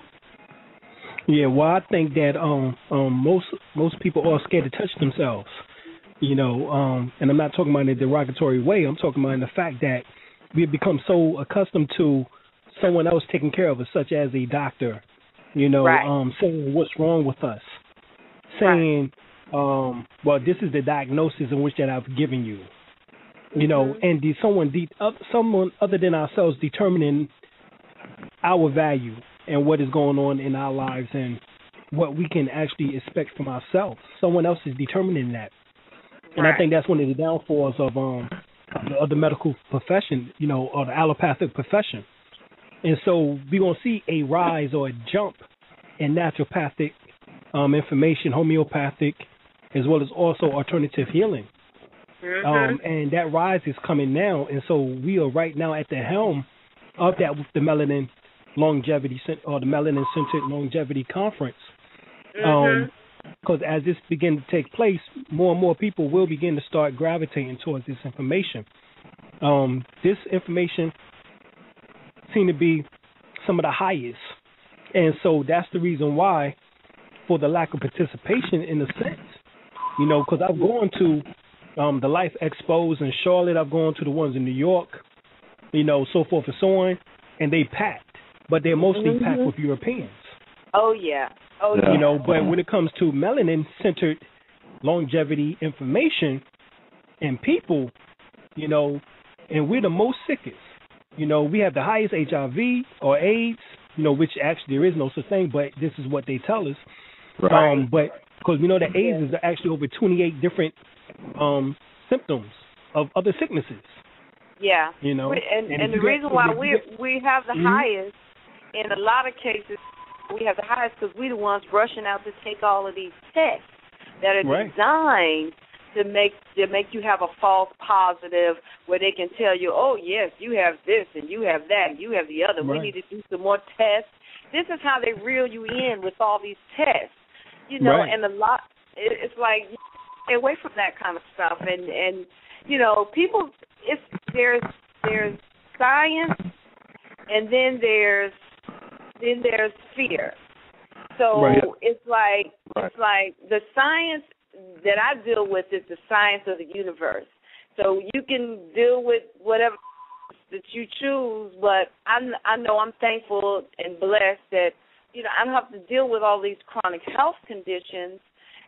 Yeah, well, I think that um, um, most most people are scared to touch themselves, you know, um, and I'm not talking about in a derogatory way. I'm talking about in the fact that we have become so accustomed to someone else taking care of us, such as a doctor, you know, right. um, saying what's wrong with us, saying... Right. Um, well, this is the diagnosis in which that I've given you, you know, mm-hmm. and de- someone, de- uh, someone other than ourselves determining our value and what is going on in our lives and what we can actually expect from ourselves. Someone else is determining that, and right. I think that's one of the downfalls of um of the medical profession, you know, or the allopathic profession. And so we're gonna see a rise or a jump in naturopathic um, information, homeopathic, as well as also alternative healing. Mm-hmm. Um, and that rise is coming now, and so we are right now at the helm of that with the Melanin Longevity or the Melanin-Centered Longevity Conference. Because mm-hmm. um, as this begins to take place, more and more people will begin to start gravitating towards this information. Um, this information seems to be some of the highest, and so that's the reason why for the lack of participation in a sense. You know, because I've gone to um, the Life Expos in Charlotte. I've gone to the ones in New York, you know, so forth and so on, and they packed. But they're mostly mm-hmm. packed with Europeans. Oh, yeah. Oh, yeah. You know, but when it comes to melanin-centered longevity information and people, you know, and we're the most sickest. You know, we have the highest H I V or AIDS, you know, which actually there is no such thing, but this is what they tell us. Right. Um, but because we know that AIDS is actually over twenty-eight different um, symptoms of other sicknesses. Yeah. You know, and, and, and the reason why we we have the mm-hmm. highest in a lot of cases, we have the highest because we're the ones rushing out to take all of these tests that are right. designed to make to make you have a false positive where they can tell you, oh, yes, you have this and you have that and you have the other. Right. We need to do some more tests. This is how they reel you in with all these tests, you know, right. and a lot, it, it's like, stay away from that kind of stuff. And, and you know, people, it's there's there's science and then there's then there's fear. So right. it's like right. it's like the science that I deal with is the science of the universe. So you can deal with whatever that you choose, but I'm, I know I'm thankful and blessed that, you know, I don't have to deal with all these chronic health conditions,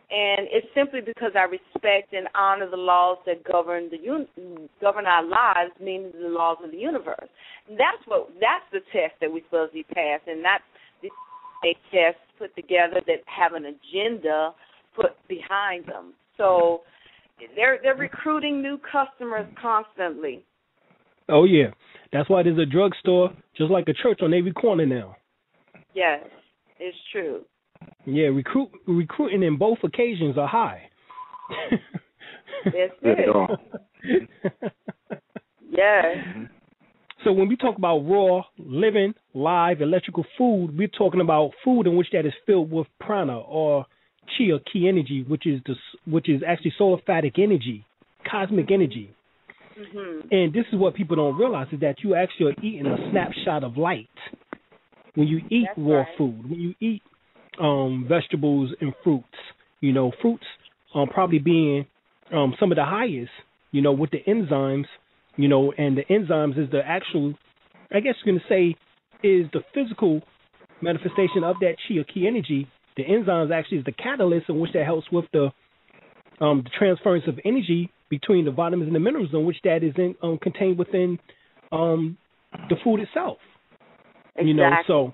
and it's simply because I respect and honor the laws that govern the un- govern our lives, meaning the laws of the universe. And that's what that's the test that we're supposed to be passed, and not the tests put together that have an agenda put behind them. So they're they're recruiting new customers constantly. Oh, yeah. That's why there's a drugstore, just like a church, on every corner now. Yes, it's true. Yeah, recruit, recruiting in both occasions are high. Yes, it is. Yes. So when we talk about raw, living, live, electrical food, we're talking about food in which that is filled with prana or chi or ki energy, which is the, which is actually soulophatic energy, cosmic energy. Mm-hmm. And this is what people don't realize is that you actually are eating a snapshot of light when you eat That's raw right. food, when you eat um, vegetables and fruits, you know, fruits um, probably being um, some of the highest, you know, with the enzymes, you know, and the enzymes is the actual, I guess you're going to say, is the physical manifestation of that chi or ki energy. The enzymes actually is the catalyst in which that helps with the, um, the transference of energy between the vitamins and the minerals in which that is in, um, contained within um, the food itself. Exactly. You know, so,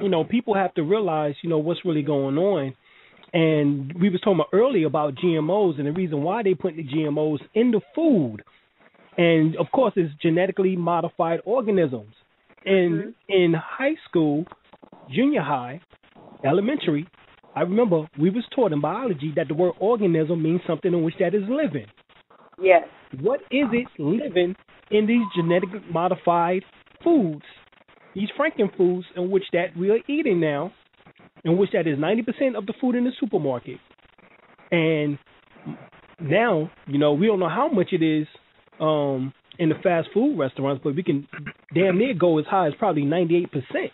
you know, people have to realize, you know, what's really going on. And we was talking about earlier about G M Os and the reason why they put the G M Os in the food. And, of course, it's genetically modified organisms. And mm-hmm. in high school, junior high, elementary, I remember we was taught in biology that the word organism means something in which that is living. Yes. What is it living in these genetically modified foods, these Franken foods in which that we are eating now, in which that is ninety percent of the food in the supermarket? And now, you know, we don't know how much it is um, in the fast food restaurants, but we can damn near go as high as probably ninety-eight percent.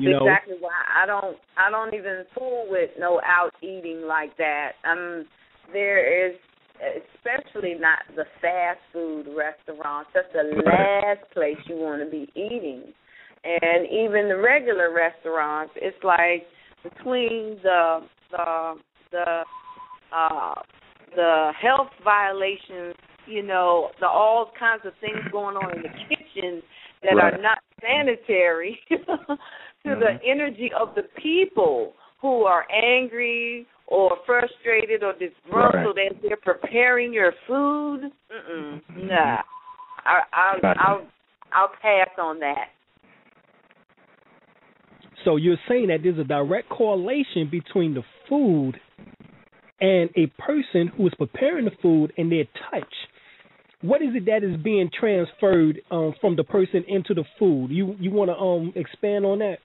You know, exactly why I don't I don't even fool with no out eating like that. Um, there is especially not the fast food restaurants. That's the last place you want to be eating, and even the regular restaurants. It's like between the the the uh, the health violations. You know, the all kinds of things going on in the kitchen that right. are not sanitary. To mm-hmm. the energy of the people who are angry or frustrated or disgruntled right. as they're preparing your food. Mm-mm. Mm-hmm. Nah, I, I'll, gotcha. I'll I'll pass on that. So you're saying that there's a direct correlation between the food and a person who is preparing the food and their touch. What is it that is being transferred um, from the person into the food? You you want to um, expand on that?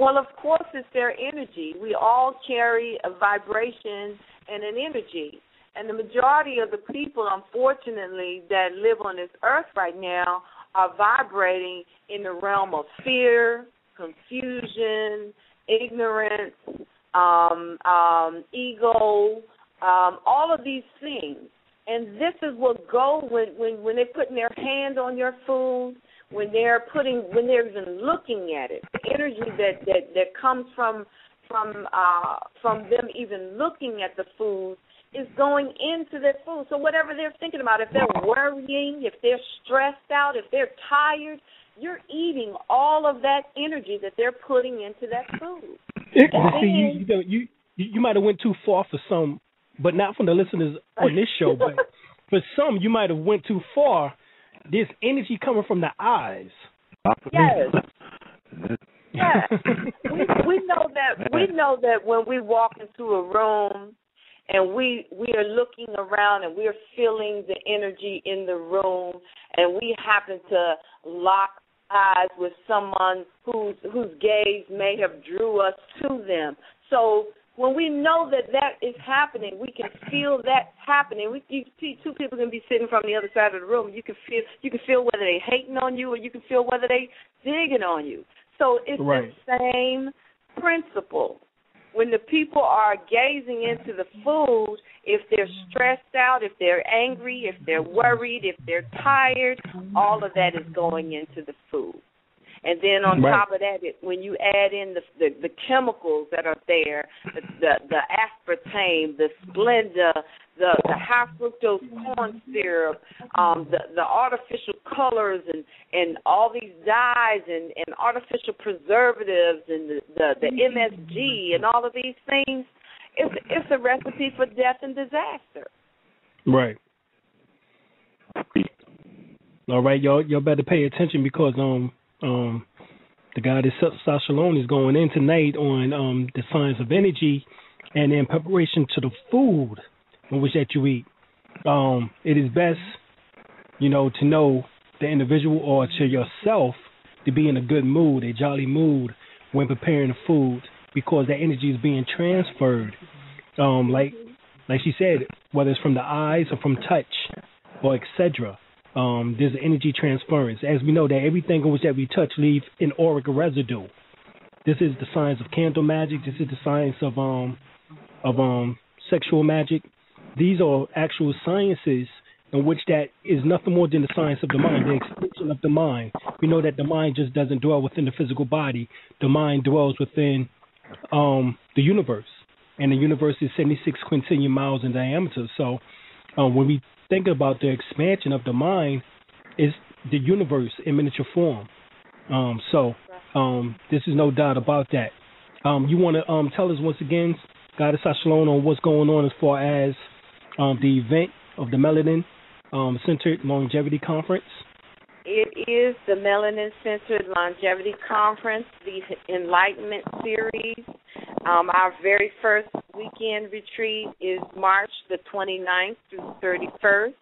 Well, of course, it's their energy. We all carry a vibration and an energy. And the majority of the people, unfortunately, that live on this earth right now are vibrating in the realm of fear, confusion, ignorance, um, um, ego, um, all of these things. And this is what go when, when, when they're putting their hand on your food, when they're putting when they're even looking at it, the energy that, that, that comes from from uh, from them even looking at the food is going into their food. So whatever they're thinking about, if they're worrying, if they're stressed out, if they're tired, you're eating all of that energy that they're putting into that food. It, see, you, you, know, you you might have went too far for some, but not from the listeners on this show. But for some, you might have went too far. There's energy coming from the eyes. Yes. Yeah. we we know that we know that when we walk into a room and we we are looking around and we're feeling the energy in the room and we happen to lock eyes with someone whose whose gaze may have drew us to them. So when we know that that is happening, we can feel that happening. We you see two people can be sitting from the other side of the room. You can feel you can feel whether they hating on you or you can feel whether they digging on you. So it's right. The same principle. When the people are gazing into the food, if they're stressed out, if they're angry, if they're worried, if they're tired, all of that is going into the food. And then on right. top of that, it, when you add in the, the, the chemicals that are there, the, the, the aspartame, the Splenda, the, the high fructose corn syrup, um, the, the artificial colors and, and all these dyes and, and artificial preservatives and the, the, the M S G and all of these things, it's, it's a recipe for death and disaster. Right. All right, y'all, y'all better pay attention because um. Um, the guy that Sashalone is going in tonight on um, the science of energy and in preparation to the food in which that you eat. Um, it is best, you know, to know the individual or to yourself to be in a good mood, a jolly mood when preparing the food because that energy is being transferred. Um, like, like she said, whether it's from the eyes or from touch or et cetera. Um, there's energy transference. As we know that everything in which that we touch leaves an auric residue. This is the science of candle magic. This is the science of um of um sexual magic. These are actual sciences in which that is nothing more than the science of the mind, the extension of the mind. We know that the mind just doesn't dwell within the physical body. The mind dwells within um the universe, and the universe is seventy-six quintillion miles in diameter. So um, when we think about the expansion of the mind is the universe in miniature form. Um, so um, this is no doubt about that. Um, you want to um, tell us once again, Goddess Ashalon, on what's going on as far as um, the event of the Melanin um, Centered Longevity Conference? It is the Melanin Centered Longevity Conference, the Enlightenment Series. Um, our very first weekend retreat is March the twenty-ninth through the thirty-first.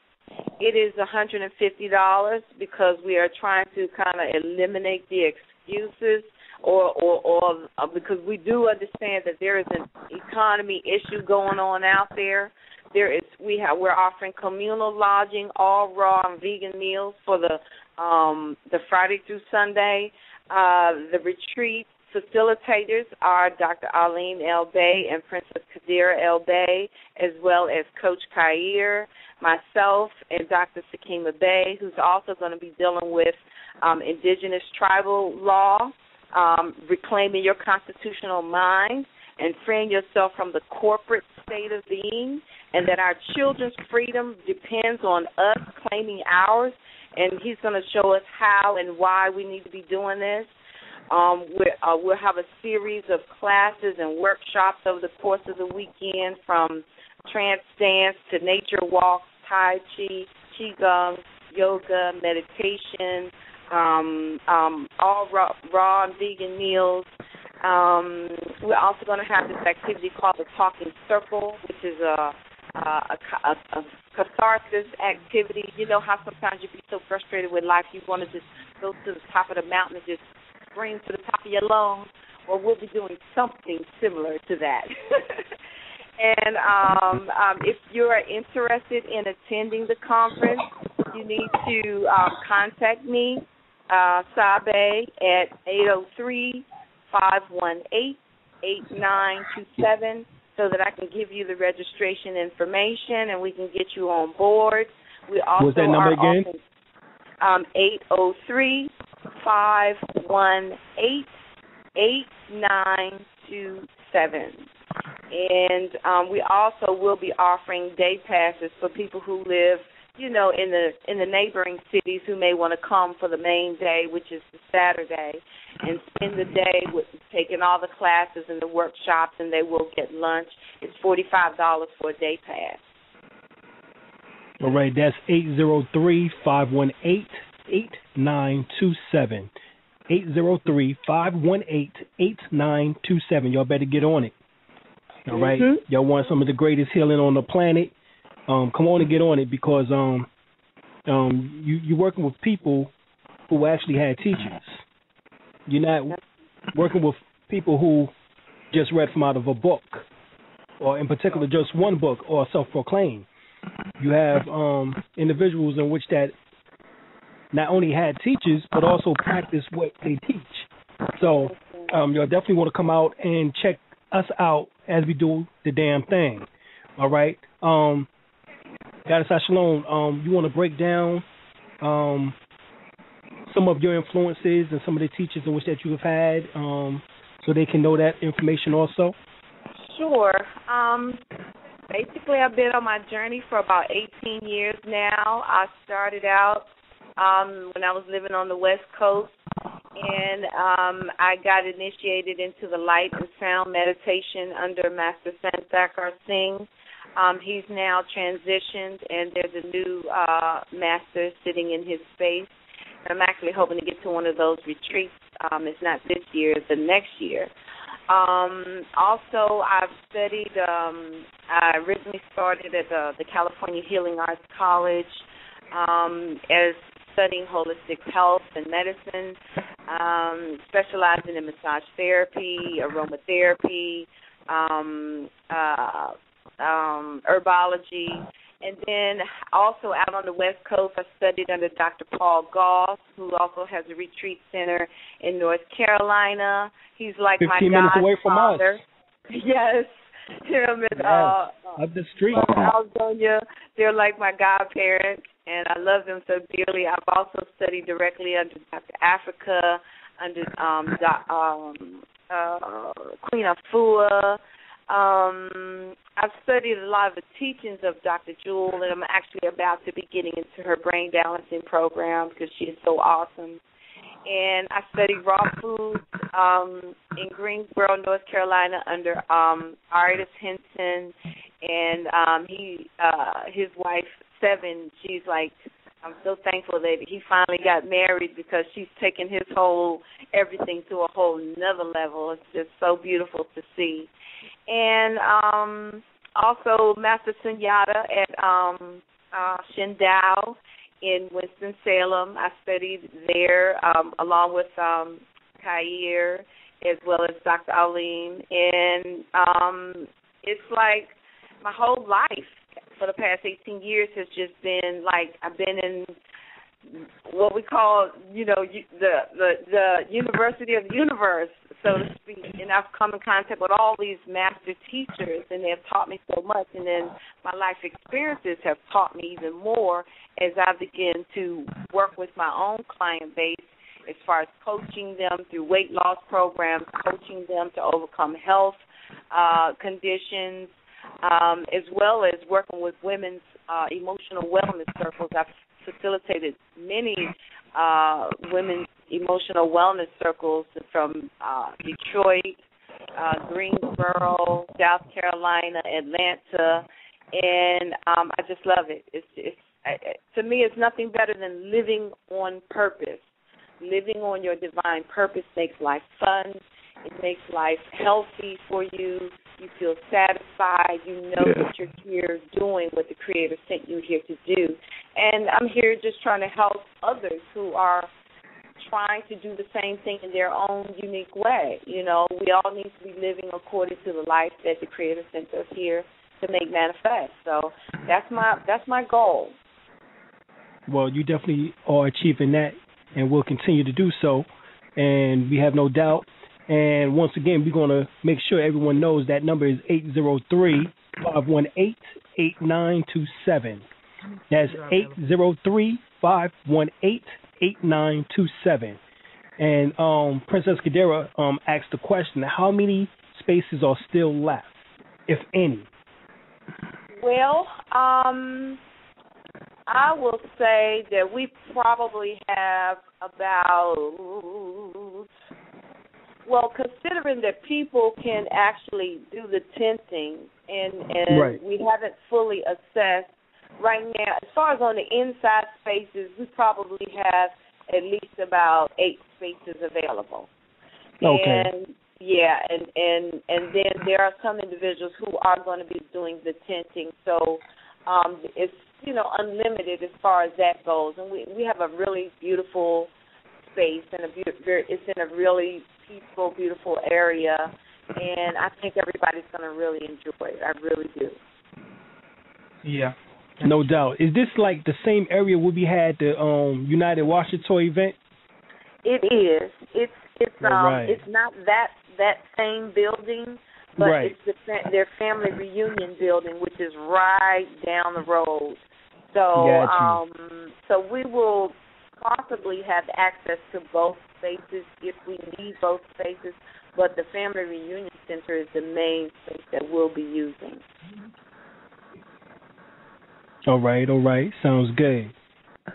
It is one hundred fifty dollars because we are trying to kind of eliminate the excuses or, or, or uh, because we do understand that there is an economy issue going on out there. There is we have we're offering communal lodging, all raw and vegan meals for the um, the Friday through Sunday. Uh, the retreat facilitators are Doctor Arlene L. Bay and Princess Kadira L. Bay, as well as Coach Kair, myself, and Doctor Sakima Bay, who's also going to be dealing with um, indigenous tribal law, um, reclaiming your constitutional mind, and freeing yourself from the corporate state of being, and that our children's freedom depends on us claiming ours, and he's going to show us how and why we need to be doing this. Um, uh, we'll have a series of classes and workshops over the course of the weekend, from trance dance to nature walks, Tai Chi, Qigong, yoga, meditation, um, um, all raw, raw and vegan meals. Um, we're also going to have this activity called the Talking Circle, which is a, a, a, a catharsis activity. You know how sometimes you be so frustrated with life, you want to just go to the top of the mountain and just scream to the top of your lungs. Well, we'll be doing something similar to that. And um, um, if you're interested in attending the conference, you need to um, contact me, uh, Sabe, at eight oh three, five one eight, eight nine two seven so that I can give you the registration information and we can get you on board. We also What's that number again? Um, eight oh three, five one eight, eight nine two seven. And um, we also will be offering day passes for people who live, you know, in the in the neighboring cities who may want to come for the main day, which is the Saturday, and spend the day with taken all the classes and the workshops, and they will get lunch. It's forty-five dollars for a day pass. All right, that's eight zero three, five one eight, eight nine two seven. eight zero three, five one eight, eight nine two seven. Y'all better get on it. All right? Mm-hmm. Y'all want some of the greatest healing on the planet? Um, come on and get on it, because um, um, you, you're working with people who actually had teachers. You're not working with people who just read from out of a book, or in particular just one book or self-proclaimed. You have um, individuals in which that not only had teachers but also practiced what they teach. So um, y'all definitely want to come out and check us out as we do the damn thing. All right? Um, Goddess Ashalon, um, you want to break down um, some of your influences and some of the teachers in which that you have had, um, so they can know that information also? Sure. Um, basically, I've been on my journey for about eighteen years now. I started out um, when I was living on the West Coast, and um, I got initiated into the light and sound meditation under Master Sant Thakur Singh. Um, he's now transitioned, and there's a new uh, master sitting in his space. I'm actually hoping to get to one of those retreats. Um, it's not this year, it's the next year. Um, also, I've studied, um, I originally started at the, the California Healing Arts College um, as studying holistic health and medicine, um, specializing in massage therapy, aromatherapy, um, uh, um, herbology. And then also out on the West Coast, I studied under Doctor Paul Goss, who also has a retreat center in North Carolina. He's like my godfather. fifteen minutes away from us. Yes. Him and uh, up the street. Aldonia. They're like my godparents, and I love them so dearly. I've also studied directly under Doctor Africa, under um, um, uh, Queen Afua. Um, I've studied a lot of the teachings of Doctor Jewel, and I'm actually about to be getting into her brain balancing program because she is so awesome. And I studied raw foods um, in Greensboro, North Carolina, under um, Artis Henson, and um, he, uh, his wife, Seven. She's like, I'm so thankful that he finally got married, because she's taken his whole everything to a whole nother level. It's just so beautiful to see. And um, also Master Sunyata at um, uh, Shindao in Winston-Salem. I studied there um, along with um, Kair, as well as Doctor Alim. And um, it's like my whole life for the past eighteen years has just been like I've been in what we call, you know, the the, the University of the Universe, so to speak. And I've come in contact with all these master teachers, and they have taught me so much. And then my life experiences have taught me even more as I begin to work with my own client base as far as coaching them through weight loss programs, coaching them to overcome health uh, conditions, Um, as well as working with women's uh, emotional wellness circles. I've facilitated many uh, women's emotional wellness circles from uh, Detroit, uh, Greensboro, South Carolina, Atlanta, and um, I just love it. It's, it's I, to me, it's nothing better than living on purpose. Living on your divine purpose makes life fun. It makes life healthy for you. You feel satisfied. You know yeah. that you're here doing what the Creator sent you here to do. And I'm here just trying to help others who are trying to do the same thing in their own unique way. You know, we all need to be living according to the life that the Creator sent us here to make manifest. So that's my that's my goal. Well, you definitely are achieving that, and will continue to do so, and we have no doubt. And once again, we're going to make sure everyone knows that number is eight zero three, five one eight, eight nine two seven. That's eight zero three, five one eight, eight nine two seven. And um, Princess Kadera um, asked the question, how many spaces are still left, if any? Well, um, I will say that we probably have about... Well, considering that people can actually do the tinting, and, and right. we haven't fully assessed right now, as far as on the inside spaces, we probably have at least about eight spaces available. Okay. And, yeah, and, and, and then there are some individuals who are going to be doing the tinting, so um, it's, you know, unlimited as far as that goes. And we, we have a really beautiful space, and a be- it's in a really peaceful, beautiful area, and I think everybody's going to really enjoy it. I really do. Yeah. No doubt. Is this like the same area where we had the um, United Washington event? It is. It's it's um right. it's not that that same building, but right. it's the fa- their family reunion building, which is right down the road. So um, so we will possibly have access to both spaces if we need both spaces, but the family reunion center is the main space that we'll be using. All right, all right. Sounds good.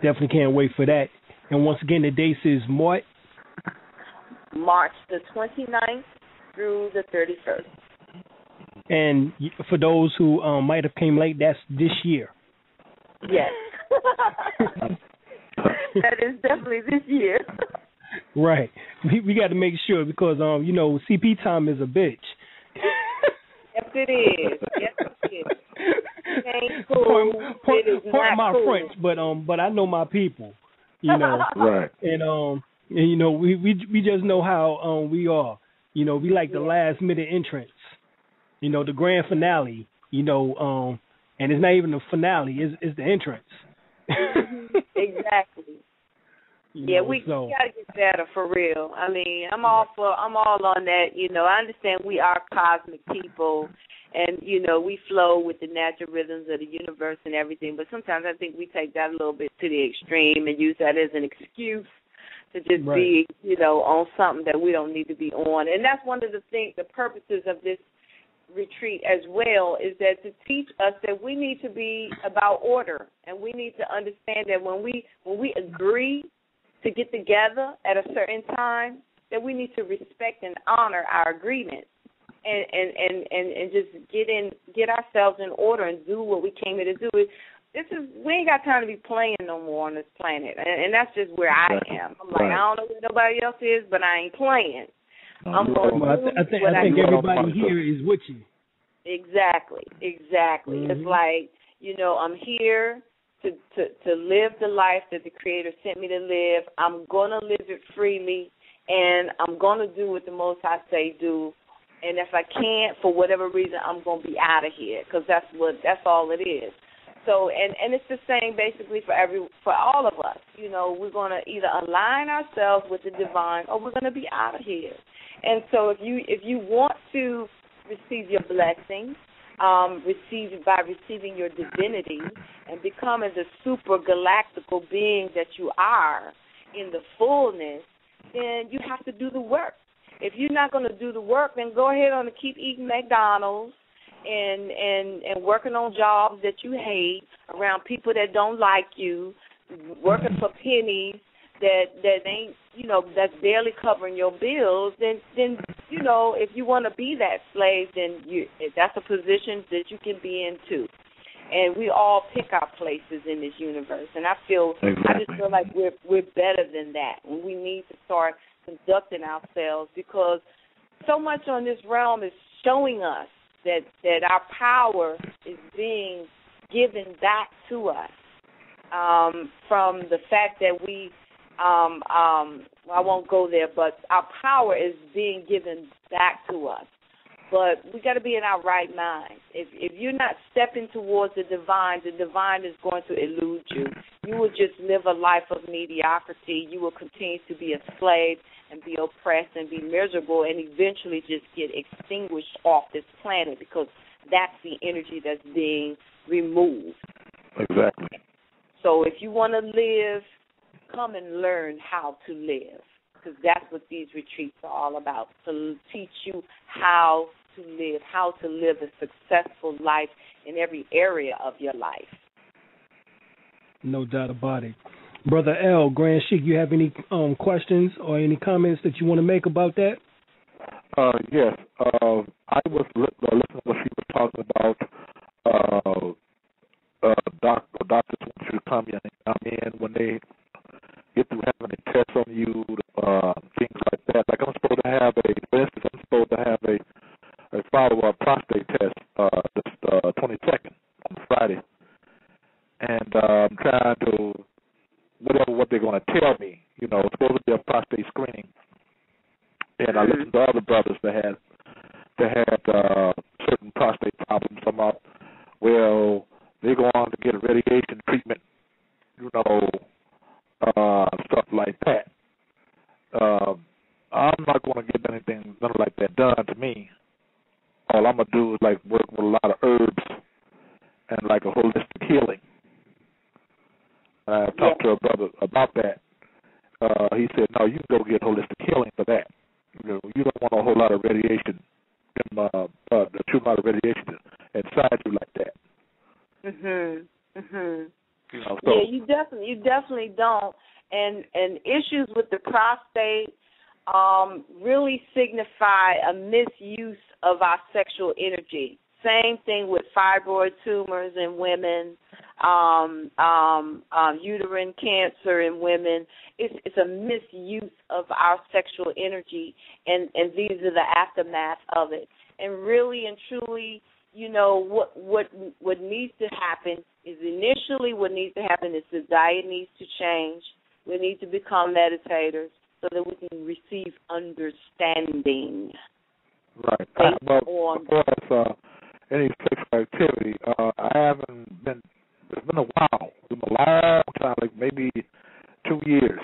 Definitely can't wait for that. And once again, the date is what? March the twenty-ninth through the thirty-first. And for those who um, might have came late, that's this year. Yes. That is definitely this year. Right. We, we got to make sure because, um, you know, C P time is a bitch. Yes, it is. Yes, it is. Cool. Pardon my cool. French, but um, but I know my people, you know. Right. And um, and you know, we we we just know how um we are. You know, we like the yeah. last minute entrance. You know, the grand finale. You know, um, and it's not even the finale; it's, it's the entrance. Exactly. You yeah, know, we, so. we gotta get better for real. I mean, I'm all for, I'm all on that. You know, I understand we are cosmic people. And, you know, we flow with the natural rhythms of the universe and everything. But sometimes I think we take that a little bit to the extreme and use that as an excuse to just right. be, you know, on something that we don't need to be on. And that's one of the things, the purposes of this retreat as well, is that to teach us that we need to be about order. And we need to understand that when we when we agree to get together at a certain time, that we need to respect and honor our agreement. And, and, and, and just get in, get ourselves in order and do what we came here to do. This is we ain't got time to be playing no more on this planet, and, and that's just where I am. I'm like, right. I don't know where nobody else is, but I ain't playing. I'm going well, to do I, th- I think, what I think I everybody here is with you. Exactly, exactly. Mm-hmm. It's like, you know, I'm here to, to, to live the life that the Creator sent me to live. I'm going to live it freely, and I'm going to do what the Most High say do. And if I can't, for whatever reason, I'm going to be out of here because that's what that's all it is. So, and, and it's the same basically for every for all of us. You know, we're going to either align ourselves with the divine, or we're going to be out of here. And so, if you if you want to receive your blessings, um, receive it by receiving your divinity and becoming the super galactical being that you are in the fullness, then you have to do the work. If you're not going to do the work, then go ahead on and keep eating McDonald's and, and, and working on jobs that you hate, around people that don't like you, working for pennies that, that ain't, you know, that's barely covering your bills. Then, then you know, if you want to be that slave, then you, that's a position that you can be in too. And we all pick our places in this universe. And I feel, exactly. I just feel like we're we're better than that. And we need to start conducting ourselves, because so much on this realm is showing us that, that our power is being given back to us um, from the fact that we, um, um, I won't go there, but our power is being given back to us. But we got to be in our right mind. If, if you're not stepping towards the divine, the divine is going to elude you. You will just live a life of mediocrity. You will continue to be a slave and be oppressed and be miserable and eventually just get extinguished off this planet, because that's the energy that's being removed. Exactly. So if you want to live, come and learn how to live, because that's what these retreats are all about, to teach you how to live, how to live a successful life in every area of your life. No doubt about it. Brother L, Grand Sheik, you have any um, questions or any comments that you want to make about that? Uh, yes, uh, I was li- listening to what she was talking about. Uh, uh, doc- doctors want you to come in, come in when they get through having a test on you, uh, things like that. Like I'm supposed to have a, for instance, I'm supposed to have a, a follow-up prostate test uh, this uh, twenty-second on Friday, and uh, I'm trying to whatever what they're going to tell me. You know, it's supposed to be a prostate screening. And I listened to other brothers that had that had uh, certain prostate problems. Some up, well, they go on to get radiation treatment, you know, uh, stuff like that. Uh, I'm not going to get anything nothing like that done to me. All I'm gonna do is like work with a lot of herbs and like a holistic healing. I talked yeah. to a brother about that. Uh, he said, "No, you can go get holistic healing for that." You know, you don't want a whole lot of radiation, them, uh, uh, the true amount of radiation inside you like that. Mhm, mhm. You know, so. Yeah, you definitely, you definitely don't. And and issues with the prostate um, really signify a misuse of our sexual energy. Same thing with fibroid tumors in women, um, um, um, uterine cancer in women. It's, it's a misuse of our sexual energy, and, and these are the aftermath of it. And really and truly, you know, what what what needs to happen is initially what needs to happen is the diet needs to change. We need to become meditators so that we can receive understanding. Right. Uh, well, as far as uh, any sexual activity, uh, I haven't been, it's been a while. It's been a long time, like maybe two years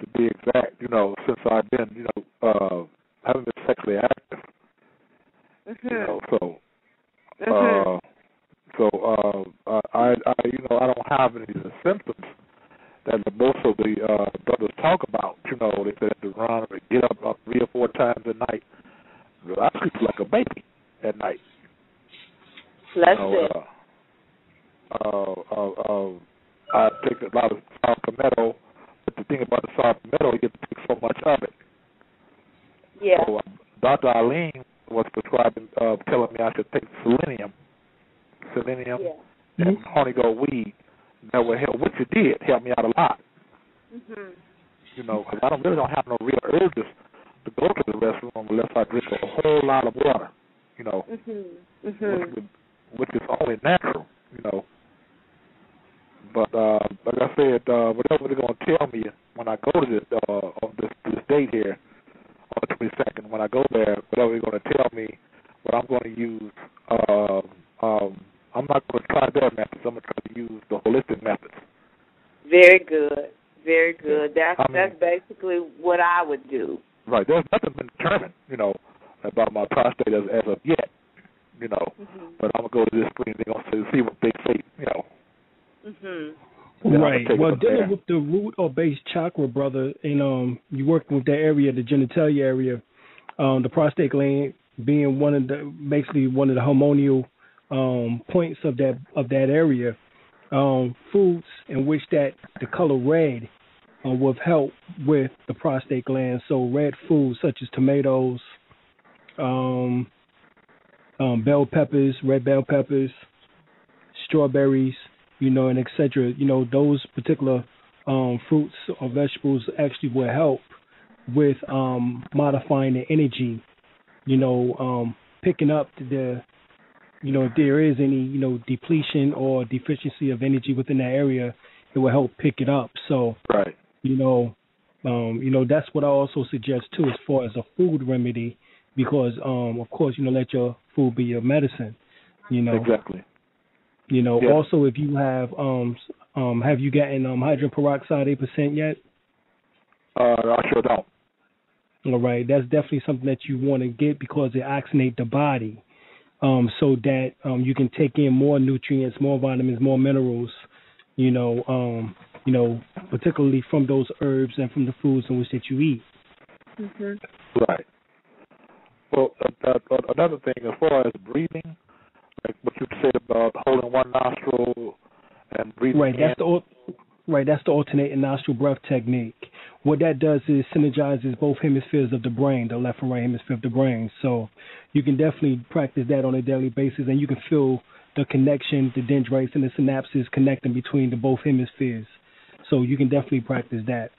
to be exact, you know, since I've been, you know, uh, haven't been sexually active. Mm-hmm. You know, so, mm-hmm. uh, so uh, I, I, you know, I don't have any of the symptoms that most of the uh, brothers talk about. You know, they said to run or get up about three or four times a night. I sleep like a baby at night. Bless you know, it. Uh, uh, uh, uh, I take a lot of Salpimento, but the thing about the Salpimento, you get to take so much of it. Yeah. So, uh, Doctor Eileen was prescribing, uh, telling me I should take selenium, selenium, yeah. and mm-hmm. honeycomb weed. That would help. What you did helped me out a lot. Mm-hmm. You know, because I don't really don't have no real urges to go to the restroom unless I drink a whole lot of water, you know, mm-hmm. Mm-hmm. Which, which is only natural, you know. But uh, like I said, uh, whatever they're going to tell me when I go to this, uh, on this, this date here, on the twenty-second, when I go there, whatever they're going to tell me, what I'm going to use, uh, um, I'm not going to try their methods. I'm going to try to use the holistic methods. Very good. Very good. That's, I mean, that's basically what I would do. Right. There's nothing been determined, you know, about my prostate as, as of yet, you know. Mm-hmm. But I'm going to go to this screen and they're going to see what they say, you know. Mm-hmm. Right. Well, dealing there. with the root or base chakra, brother, and um, you're working with that area, the genitalia area, um, the prostate gland being one of the, basically one of the hormonal um, points of that of that area, um, foods in which that the color red Uh, with help with the prostate gland. So red foods such as tomatoes, um, um, bell peppers, red bell peppers, strawberries, you know, and et cetera. You know, those particular um, fruits or vegetables actually will help with um, modifying the energy, you know, um, picking up the, you know, if there is any, you know, depletion or deficiency of energy within that area, it will help pick it up. So, right. You know, um, you know that's what I also suggest too, as far as a food remedy, because um, of course, you know, let your food be your medicine. You know exactly. You know, yeah. Also, if you have um, um, have you gotten um, hydrogen peroxide eight percent yet? Uh, I sure don't. All right, that's definitely something that you want to get because it oxygenates the body, um, so that um, you can take in more nutrients, more vitamins, more minerals. You know. Um, You know, particularly from those herbs and from the foods in which that you eat. Mm-hmm. Right. Well, uh, uh, another thing as far as breathing, like what you said about holding one nostril and breathing. Right. In. That's the right. That's the alternating nostril breath technique, what that does is synergizes both hemispheres of the brain, the left and right hemisphere of the brain. So you can definitely practice that on a daily basis, and you can feel the connection, the dendrites and the synapses connecting between the both hemispheres. So you can definitely practice that.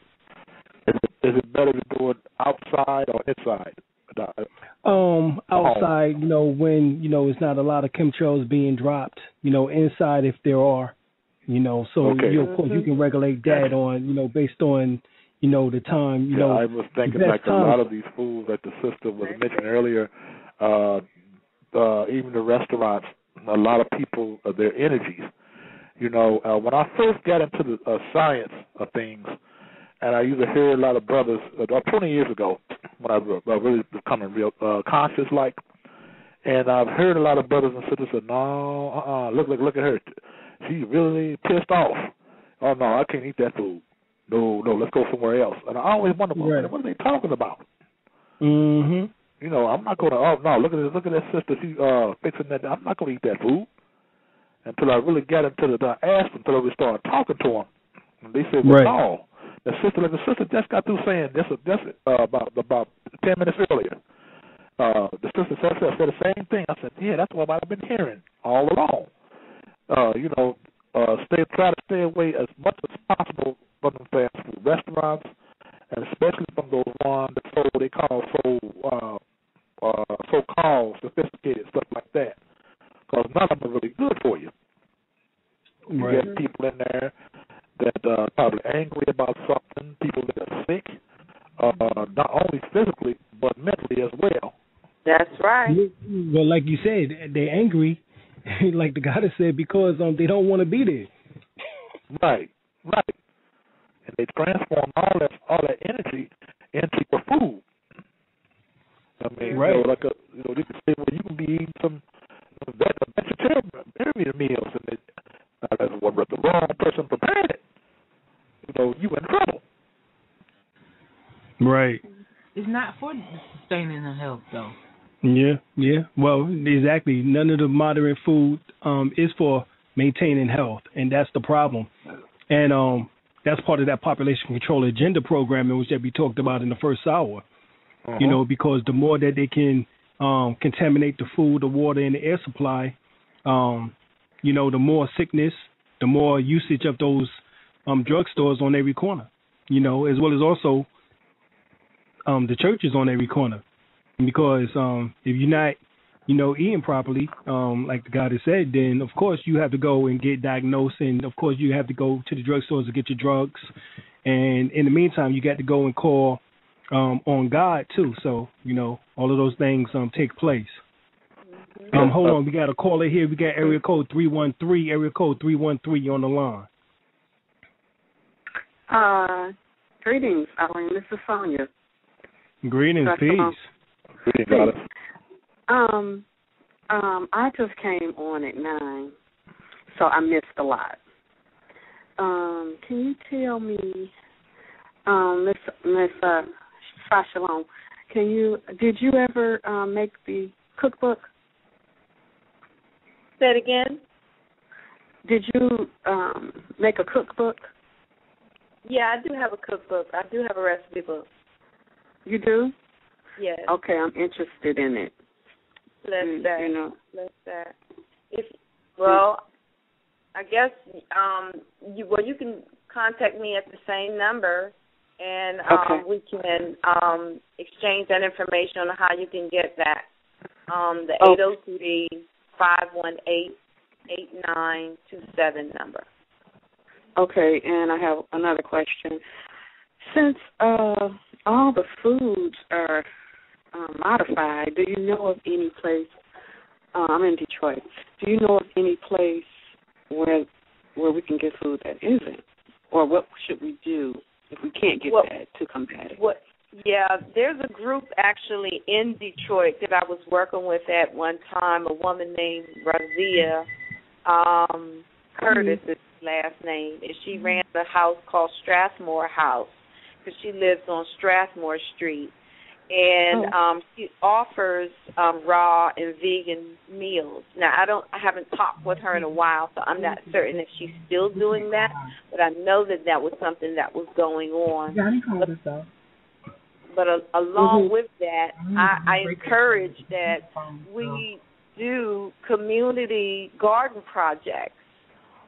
Is it, is it better to do it outside or inside? Um, outside, you know, when, you know, it's not a lot of chemtrails being dropped, you know, inside if there are, you know, so okay. you, of course, you can regulate that on, you know, based on, you know, the time, you yeah, know. I was thinking like time. A lot of these foods that the sister was mentioning earlier, uh, uh, even the restaurants, a lot of people, uh, their energies, you know, uh, when I first got into the uh, science of things, and I used to hear a lot of brothers, about uh, twenty years ago, when I was uh, really becoming real uh, conscious, like, and I've heard a lot of brothers and sisters say, no, uh-uh, look, look, look at her. She's really pissed off. Oh, no, I can't eat that food. No, no, let's go somewhere else. And I always wonder, right. what are they talking about? Mm-hmm. You know, I'm not going to, oh, no, look at this, look at that sister. She's uh, fixing that. I'm not going to eat that food until I really got into the, I asked them until I really started talking to them. And they said, well, right. no. The sister, the sister just got through saying this, this uh, about about ten minutes earlier. Uh, the sister said, said the same thing. I said, yeah, that's what I've been hearing all along. Uh, you know, uh, stay try to stay away as much as possible from the fast food restaurants, and especially from those ones that so they call so uh, uh, so called sophisticated stuff like that, because none of them are really good for you. Right. You get people in there that are uh, probably angry about something, people that are sick, uh, not only physically, but mentally as well. That's right. Well, like you said, they're angry, like the goddess said, because um, they don't want to be there. Right, right. And they transform all that all that energy into your food. I mean, right. you know, like a, you know, you can say, well, you can be eating some you know, vegetarian meals, and they, now, that's what the wrong person prepared it. You know, you in trouble. Right. It's not for sustaining the health, though. Yeah, yeah. Well, exactly. None of the modern food um, is for maintaining health, and that's the problem. And um, that's part of that population control agenda programming, which that we talked about in the first hour. Uh-huh. You know, because the more that they can um, contaminate the food, the water, and the air supply, um, you know, the more sickness, the more usage of those um, drugstores on every corner, you know, as well as also um, the churches on every corner. Because um, if you're not, you know, eating properly, um, like the God has said, then, of course, you have to go and get diagnosed. And, of course, you have to go to the drugstores to get your drugs. And in the meantime, you got to go and call um, on God, too. So, you know, all of those things um, take place. Um, hold on, we got a caller here. We got area code three one three, area code three one three on the line. Uh, greetings, Eileen. This is Sonia. Greetings, so peace. Greetings, Goddess. Um, um, I just came on at nine, so I missed a lot. Um, can you tell me, um, Miss Miss uh, Shalom, can you did you ever uh, make the cookbook? That again? Did you um, make a cookbook? Yeah, I do have a cookbook. I do have a recipe book. You do? Yes. Okay, I'm interested in it. Bless mm, that. You know. Bless that. If well, I guess um, you well you can contact me at the same number, and um, okay. we can um, exchange that information on how you can get that. Um, the eight oh three. five one eight, eight nine two seven number. Okay, and I have another question. Since uh, all the foods are uh, modified, do you know of any place, uh, I'm in Detroit, do you know of any place where where we can get food that isn't? Or what should we do if we can't get well, that to combat it? What, yeah, there's a group actually in Detroit that I was working with at one time, a woman named Razia um, Curtis is her last name, and she ran the house called Strathmore House because she lives on Strathmore Street. And um, she offers um, raw and vegan meals. Now, I don't, I haven't talked with her in a while, so I'm not certain if she's still doing that. But I know that that was something that was going on. But, but uh, along with that, I, I encourage that we do community garden projects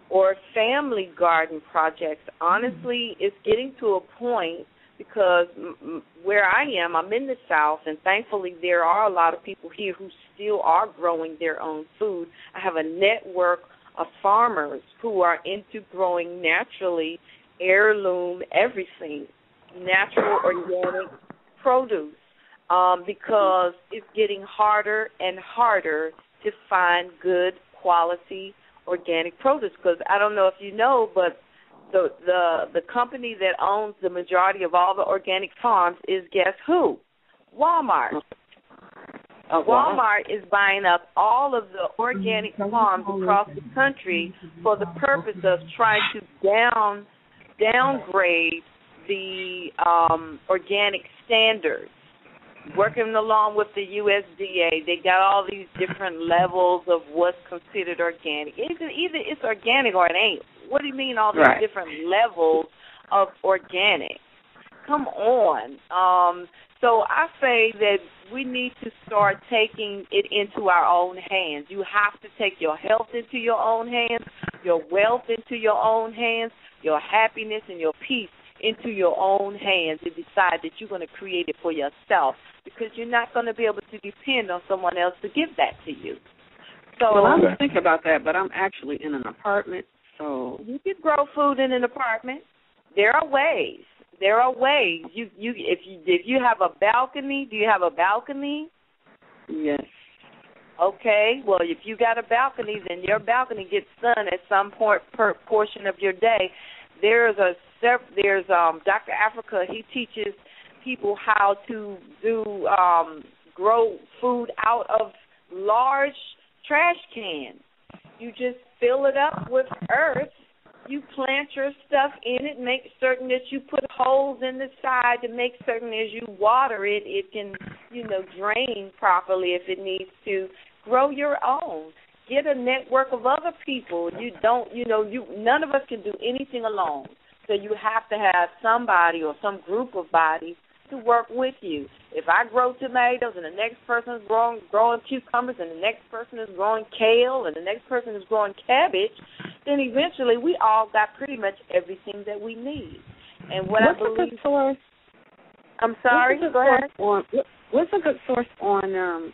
or family garden projects. Honestly, it's getting to a point. Because where I am, I'm in the South, and thankfully there are a lot of people here who still are growing their own food. I have a network of farmers who are into growing naturally, heirloom, everything, natural organic produce, um, because it's getting harder and harder to find good quality organic produce. Because I don't know if you know, but The, the the company that owns the majority of all the organic farms is, guess who? Walmart. Uh, Walmart is buying up all of the organic farms across the country for the purpose of trying to down downgrade the um, organic standards. Working along with the U S D A, they got all these different levels of what's considered organic. Either, either it's organic or it ain't. What do you mean all these right. different levels of organic? Come on. Um, so I say that we need to start taking it into our own hands. You have to take your health into your own hands, your wealth into your own hands, your happiness and your peace into your own hands, and decide that you're going to create it for yourself, because you're not going to be able to depend on someone else to give that to you. So well, I was thinking about that, but I'm actually in an apartment. So you can grow food in an apartment. There are ways. There are ways. You, you, if you, if you have a balcony, do you have a balcony? Yes. Okay. Well, if you got a balcony, then your balcony gets sun at some point per portion of your day. There's a there's um, Doctor Africa. He teaches people how to do um, grow food out of large trash cans. You just fill it up with earth. You plant your stuff in it. Make certain that you put holes in the side to make certain as you water it, it can, you know, drain properly if it needs to. Grow your own. Get a network of other people. You don't, you know, you none of us can do anything alone. So you have to have somebody or some group of bodies to work with you. If I grow tomatoes and the next person is growing, growing cucumbers and the next person is growing kale and the next person is growing cabbage, then eventually we all got pretty much everything that we need. And what what's I believe, a good source? I'm sorry. Go ahead. On, what's a good source on um,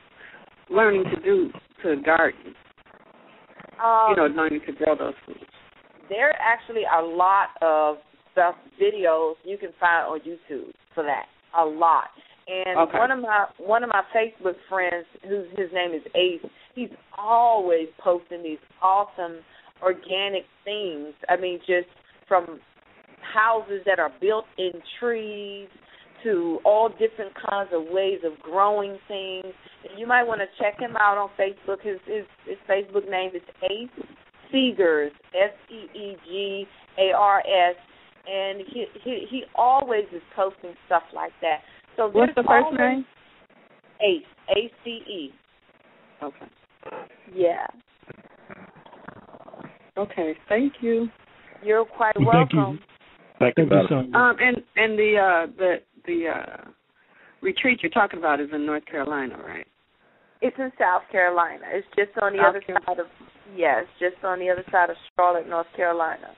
learning to do to garden? Um, you know, learning to grow those foods. There actually are a lot of stuff, videos you can find on YouTube for that. A lot. And okay. one of my one of my Facebook friends, whose his name is Ace, he's always posting these awesome organic things. I mean, just from houses that are built in trees to all different kinds of ways of growing things. And you might want to check him out on Facebook. His his, his Facebook name is Ace Seegers, S E E G A R S, and he, he he always is posting stuff like that. So what's the first name? Ace, A C E. Okay. Yeah. Okay, thank you. You're quite welcome. Thank you. Thank you so much. Um, and, and the, uh, the, the uh, retreat you're talking about is in North Carolina, right? It's in South Carolina. It's just on the South other Carolina. side of... Yes, just on the other side of Charlotte, North Carolina.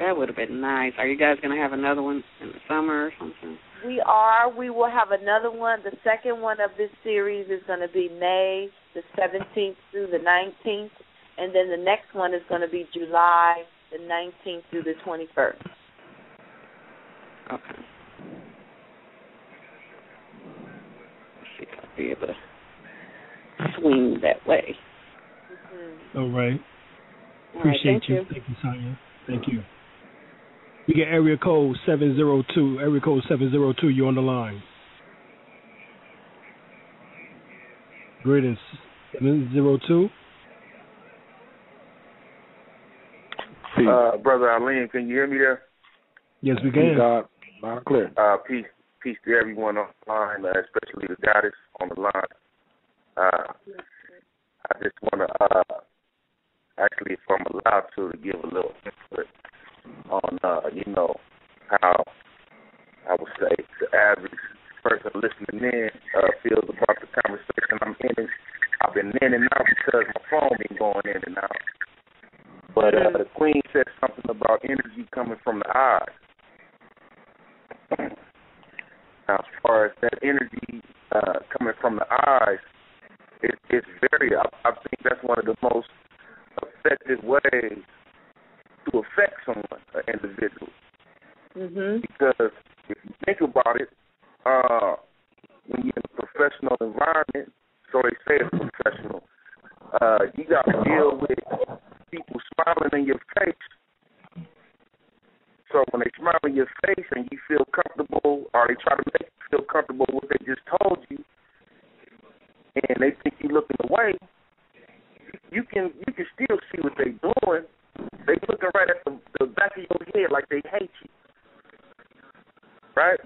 That would have been nice. Are you guys going to have another one in the summer or something? We are. We will have another one. The second one of this series is going to be May the seventeenth through the nineteenth, and then the next one is going to be July the nineteenth through the twenty-first. Okay. Let's see if I'll be able to swing that way. All right. Appreciate All right, you. you. Thank you, Sonia. Thank you. We get area code seven zero two. Area code seven zero two, you're on the line. Greetings. seven zero two. Uh, Brother Aline, can you hear me there? Yes, we can. Loud and clear. Uh, peace, Peace to everyone on the line, uh, especially the goddess on the line. Uh, I just want to, uh, actually, if I'm allowed to, to give a little input on, uh, you know, how I would say the average person listening in uh, feels about the conversation I'm in. I've been in and out because my phone been going in and out. But uh, the Queen said something about energy coming from the eyes. Now, as far as that energy uh, coming from the eyes, it, it's very, I, I think that's one of the most effective ways to affect someone, an individual. Mm-hmm. Because if you think about it, uh, when you're in a professional environment, so they say it's professional, uh, you got to deal with people smiling in your face. So when they smile in your face and you feel comfortable, or they try to make you feel comfortable with what they just told you, and they think you're looking away, you can you can still see what they're doing. They looking right at the, the back of your head like they hate you, right?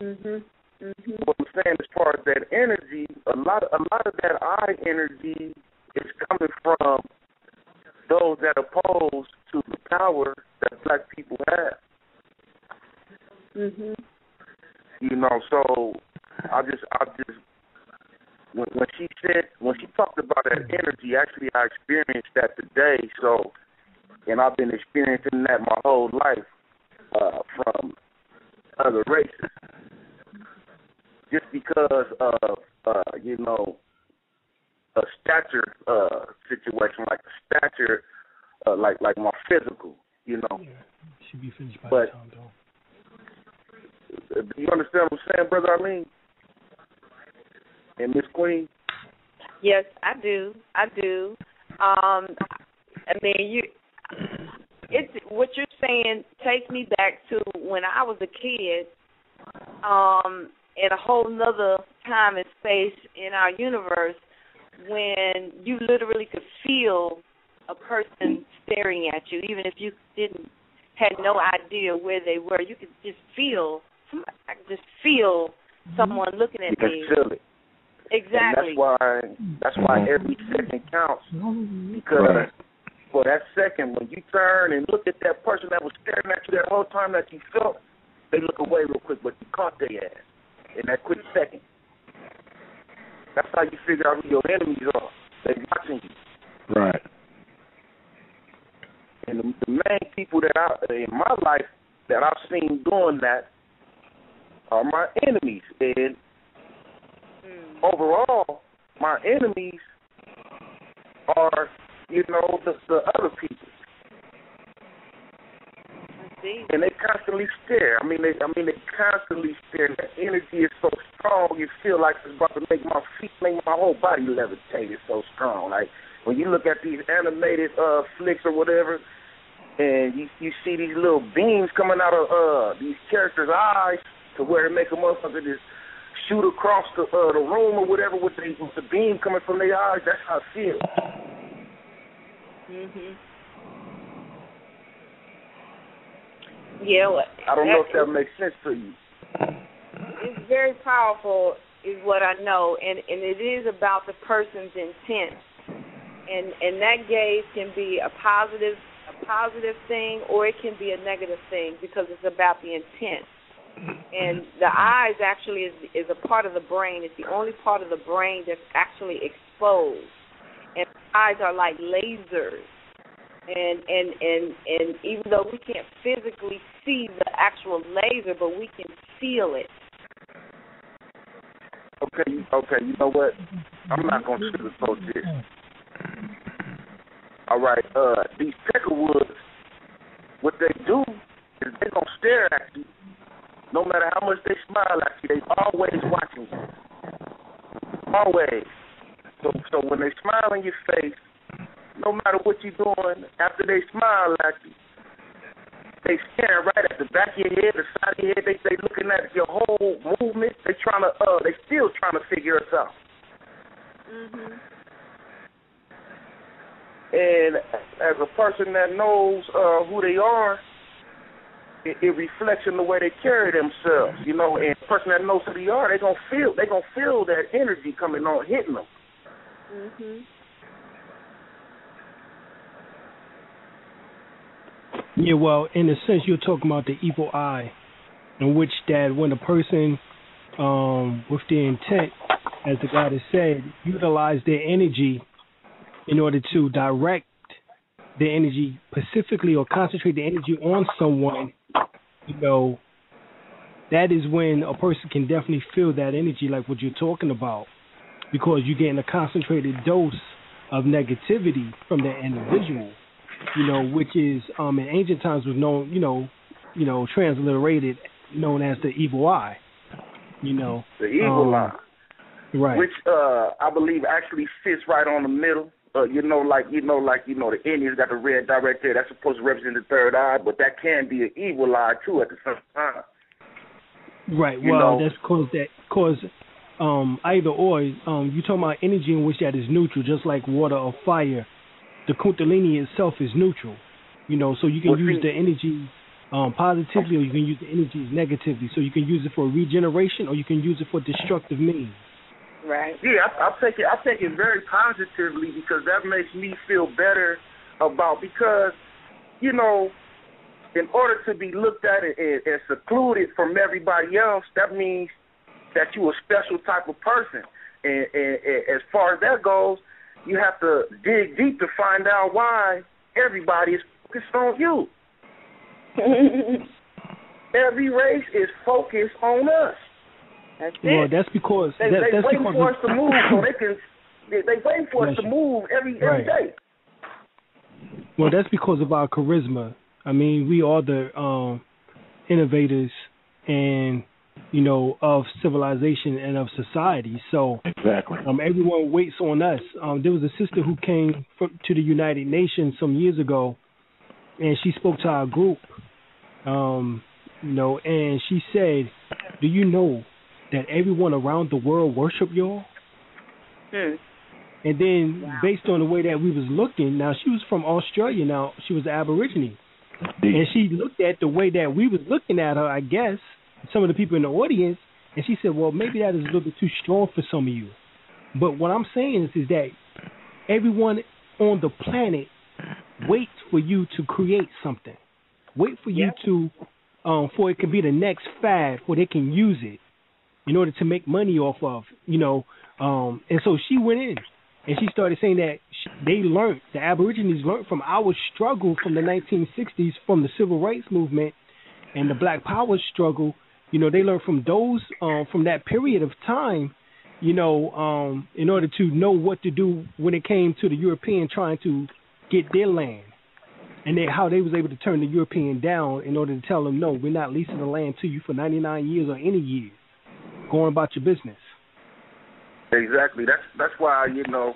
Mhm. Mm-hmm. What I'm saying as far as that energy, a lot a lot of that eye energy is coming from those that oppose to the power that black people have. Mhm. You know, so I just I just. When, when she said, when she talked about that energy, actually I experienced that today. So, and I've been experiencing that my whole life uh, from other races, just because of uh, you know a stature uh, situation, like a stature, uh, like like my physical, you know. Yeah. Should be finished by but, the time, though. Do you understand what I'm saying, Brother Arlene? And Miss Queen? Yes, I do. I do. Um, I mean, you. It's what you're saying takes me back to when I was a kid, um, in a whole nother time and space in our universe, when you literally could feel a person staring at you, even if you didn't had no idea where they were. You could just feel. I could just feel someone looking at me. You can feel it. Exactly. And that's why that's why every second counts, because right. for that second when you turn and look at that person that was staring at you that whole time that you felt, they look away real quick, but you caught their ass in that quick second. That's how you figure out who your enemies are. They're watching you. Right. And the, the main people that I in my life that I've seen doing that are my enemies, and overall, my enemies are, you know, the, the other people. I see. And they constantly stare. I mean, they, I mean, they constantly stare. The energy is so strong, you feel like it's about to make my feet, make my whole body levitate. It's so strong. Like when you look at these animated uh, flicks or whatever, and you you see these little beams coming out of uh, these characters' eyes, to where it makes a motherfucker just shoot across the uh, the room or whatever with the, with the beam coming from their eyes. That's how I feel. Mhm. Yeah. Well, I don't know if that makes sense to you. It's very powerful, is what I know, and and it is about the person's intent, and and that gaze can be a positive a positive thing, or it can be a negative thing, because it's about the intent. And the eyes actually is, is a part of the brain. It's the only part of the brain that's actually exposed. And eyes are like lasers. And, and, and, and even though we can't physically see the actual laser, but we can feel it. Okay, okay, you know what? I'm not going to sugarcoat this. All right, uh, these peckerwoods, what they do is they're going to stare at you. No matter how much they smile at you, they always watching you. Always. So, so when they smile in your face, no matter what you're doing, after they smile at you, they staring right at the back of your head, the side of your head. They they looking at your whole movement. They trying to uh, they still trying to figure us out. Mhm. And as a person that knows uh, who they are, It, it reflects in the way they carry themselves, you know. And the person that knows who they are, they're going to feel, they're going to feel that energy coming on, hitting them. Mm-hmm. Yeah, well, in a sense, you're talking about the evil eye, in which that when a person um, with the intent, as the God has said, utilize their energy in order to direct the energy specifically or concentrate the energy on someone, you know, that is when a person can definitely feel that energy like what you're talking about, because you're getting a concentrated dose of negativity from that individual, you know, which is um, in ancient times was known, you know, you know, transliterated, known as the evil eye, you know. The evil um, eye. Right. Which uh, I believe actually fits right on the middle. Uh, you know, like, you know, like, you know, the Indians got the red dot right there. That's supposed to represent the third eye, but that can be an evil eye, too, at the same time. Right. You well, know? That's because that, cause, um, either or, um, you're talking about energy in which that is neutral, just like water or fire. The Kundalini itself is neutral, you know, so you can well, use see, the energy um, positively, or you can use the energy negatively. So you can use it for regeneration, or you can use it for destructive means. Right. Yeah, I, I take it. I take it very positively, because that makes me feel better about, because, you know, in order to be looked at and, and secluded from everybody else, that means that you a special type of person. And, and, and as far as that goes, you have to dig deep to find out why everybody is focused on you. Every race is focused on us. That's well, that's because they, that, they that's wait because for us to move, so they can. They, they wait for us to move every every right. day. Well, that's because of our charisma. I mean, we are the um, innovators, and you know, of civilization and of society. So exactly, um, everyone waits on us. Um, there was a sister who came from, to the United Nations some years ago, and she spoke to our group. Um, you know, and she said, "Do you know that everyone around the world worship y'all?" Mm. And then, wow. Based on the way that we was looking, now she was from Australia. Now she was Aborigine, Indeed. And she looked at the way that we was looking at her. I guess some of the people in the audience, and she said, "Well, maybe that is a little bit too strong for some of you." But what I'm saying is, is that everyone on the planet waits for you to create something. Wait for you yep. to, um, for it can be the next fad, where they can use it in order to make money off of, you know. Um, and so she went in, and she started saying that she, they learned, the Aborigines learned from our struggle from the nineteen sixties, from the Civil Rights Movement and the Black Power struggle. You know, they learned from those, um, from that period of time, you know, um, in order to know what to do when it came to the European trying to get their land, and they, how they was able to turn the European down in order to tell them, no, we're not leasing the land to you for ninety-nine years or any year. Going about your business. Exactly. That's that's why, you know,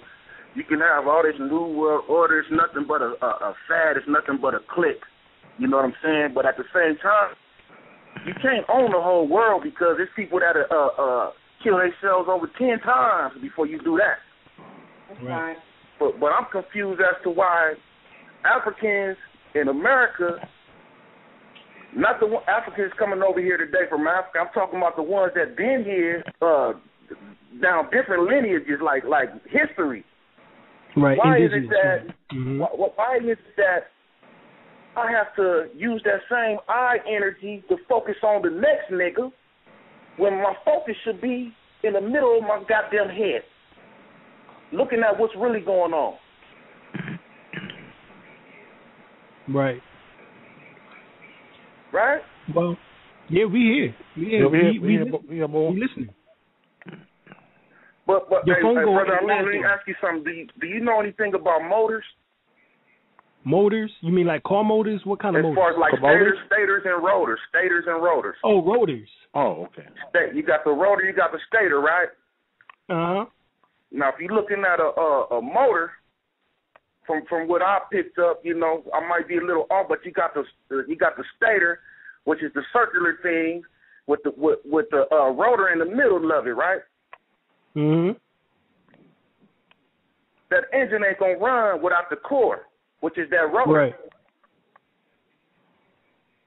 you can have all this new world order. It's nothing but a, a, a fad. It's nothing but a clique. You know what I'm saying? But at the same time, you can't own the whole world, because there's people that are, uh, uh, kill themselves over ten times before you do that. That's right. But, but I'm confused as to why Africans in America... Not the Africans coming over here today from Africa. I'm talking about the ones that been here uh, down different lineages, like like history. Right. Why is it that? Mm-hmm. Why, why is it that I have to use that same eye energy to focus on the next nigga when my focus should be in the middle of my goddamn head, looking at what's really going on? Right. Right? Well, yeah, we here. We here. Yeah, we, we, we, we, listen. we, more. we listening. But, but hey, hey, brother, I'm going to ask you something. Do you, do you know anything about motors? Motors? You mean like car motors? What kind of motors? As far as like stators, stators and rotors. Stators and rotors. Oh, rotors. Oh, okay. Stat, you got the rotor, you got the stator, right? Uh-huh. Now, if you're looking at a, a, a motor... From from what I picked up, you know, I might be a little off, but you got the you got the stator, which is the circular thing, with the with, with the uh, rotor in the middle of it, right? Mm-hmm. That engine ain't gonna run without the core, which is that rotor. Right.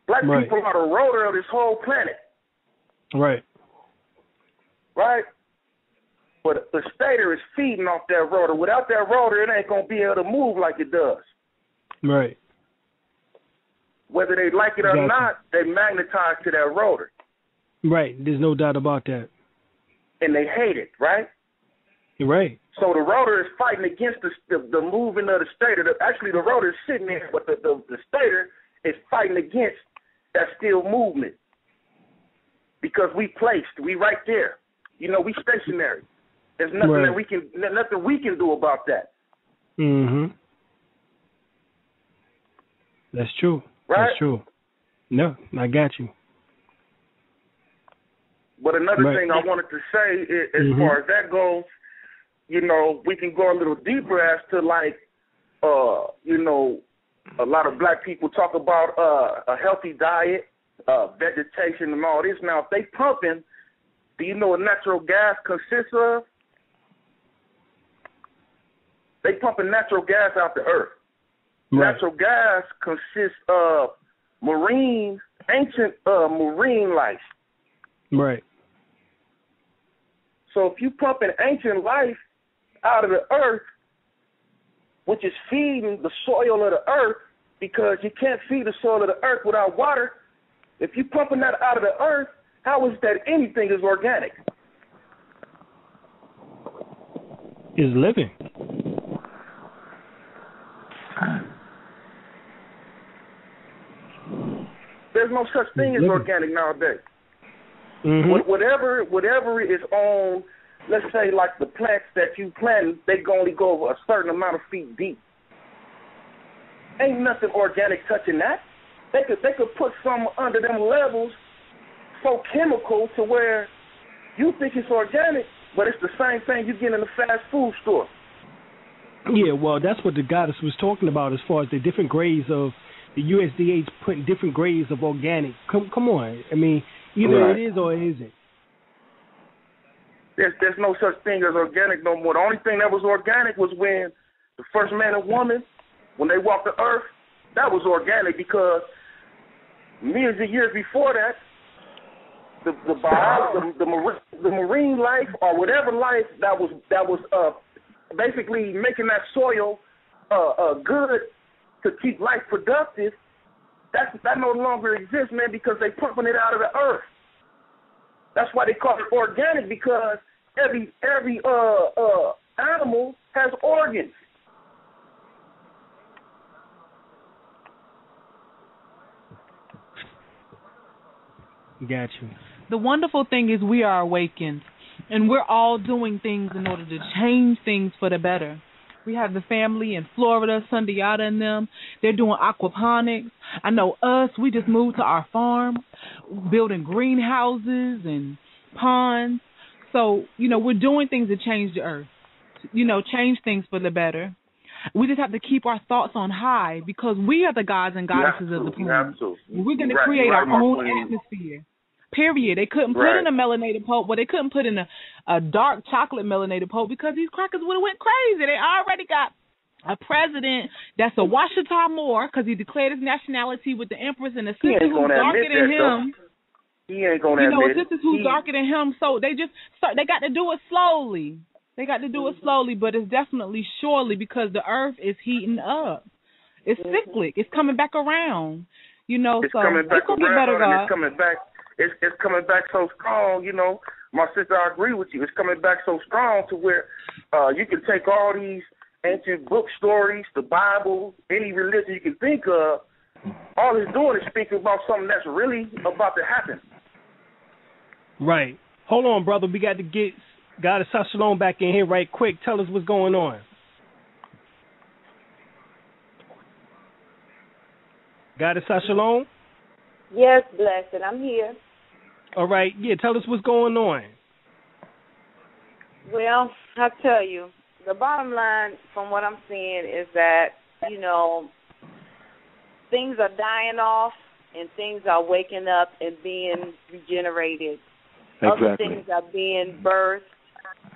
Black right. people are the rotor of this whole planet. Right. Right? But the stator is feeding off that rotor. Without that rotor, it ain't going to be able to move like it does. Right. Whether they like it or exactly. not, they magnetize to that rotor. Right. There's no doubt about that. And they hate it, right? Right. So the rotor is fighting against the the, the movement of the stator. The, actually, the rotor is sitting there, but the, the, the stator is fighting against that still movement. Because we placed, we right there. You know, we stationary. There's nothing right. that we can, nothing we can do about that. Mm-hmm. That's true. Right? That's true. No, I got you. But another right. thing I wanted to say, is, as mm-hmm. far as that goes, you know, we can go a little deeper as to, like, uh, you know, a lot of black people talk about uh, a healthy diet, uh, vegetation and all this. Now, if they pumping, do you know what natural gas consists of? They pumping natural gas out the earth. Right. Natural gas consists of marine, ancient uh, marine life. Right. So if you pump an ancient life out of the earth, which is feeding the soil of the earth, because you can't feed the soil of the earth without water, if you're pumping that out of the earth, how is that anything is organic? Is living. There's no such thing as organic nowadays. Mm-hmm. Whatever, whatever is on, let's say, like the plants that you plant, they only go over a certain amount of feet deep. Ain't nothing organic touching that. They could, they could put some under them levels so chemical to where you think it's organic, but it's the same thing you get in the fast food store. Yeah, well, that's what the goddess was talking about as far as the different grades of the U S D A's putting different grades of organic. Come, come on, I mean. Either right. it is or it isn't. There's, there's no such thing as organic no more. The only thing that was organic was when the first man and woman, when they walked the earth, that was organic, because millions of years before that, the the biology, the, the, marine, the marine life or whatever life that was that was uh, basically making that soil uh, uh, good to keep life productive. That's, that no longer exists, man, because they pumping it out of the earth. That's why they call it organic, because every every uh, uh, animal has organs. Got you. The wonderful thing is we are awakened, and we're all doing things in order to change things for the better. We have the family in Florida, Sundiata and them. They're doing aquaponics. I know us, we just moved to our farm, building greenhouses and ponds. So, you know, we're doing things to change the earth, you know, change things for the better. We just have to keep our thoughts on high, because we are the gods and goddesses of the planet. We're going to create our own atmosphere. Period. They couldn't put right. in a melanated pulp. Well, they couldn't put in a, a dark chocolate melanated pulp, because these crackers would have went crazy. They already got a president that's a Washita Moor, because he declared his nationality with the Empress and the sister who's darker than him. Though. He ain't gonna you know, admit it. Sisters who's darker than him. So they just start, they got to do it slowly. They got to do it slowly, but it's definitely surely, because the earth is heating up. It's cyclic. It's coming back around. You know, it's so coming back it's gonna around, get better, God. It's coming back. It's, it's coming back so strong, you know. My sister, I agree with you. It's coming back so strong to where uh, you can take all these ancient book stories, the Bible, any religion you can think of. All it's doing is speaking about something that's really about to happen. Right. Hold on, brother. We got to get Goddess Shalom back in here right quick. Tell us what's going on. Goddess Shalom? Yes, Blessed. I'm here. All right, yeah, tell us what's going on. Well, I'll tell you. The bottom line from what I'm seeing is that, you know, things are dying off and things are waking up and being regenerated. Exactly. Other things are being birthed,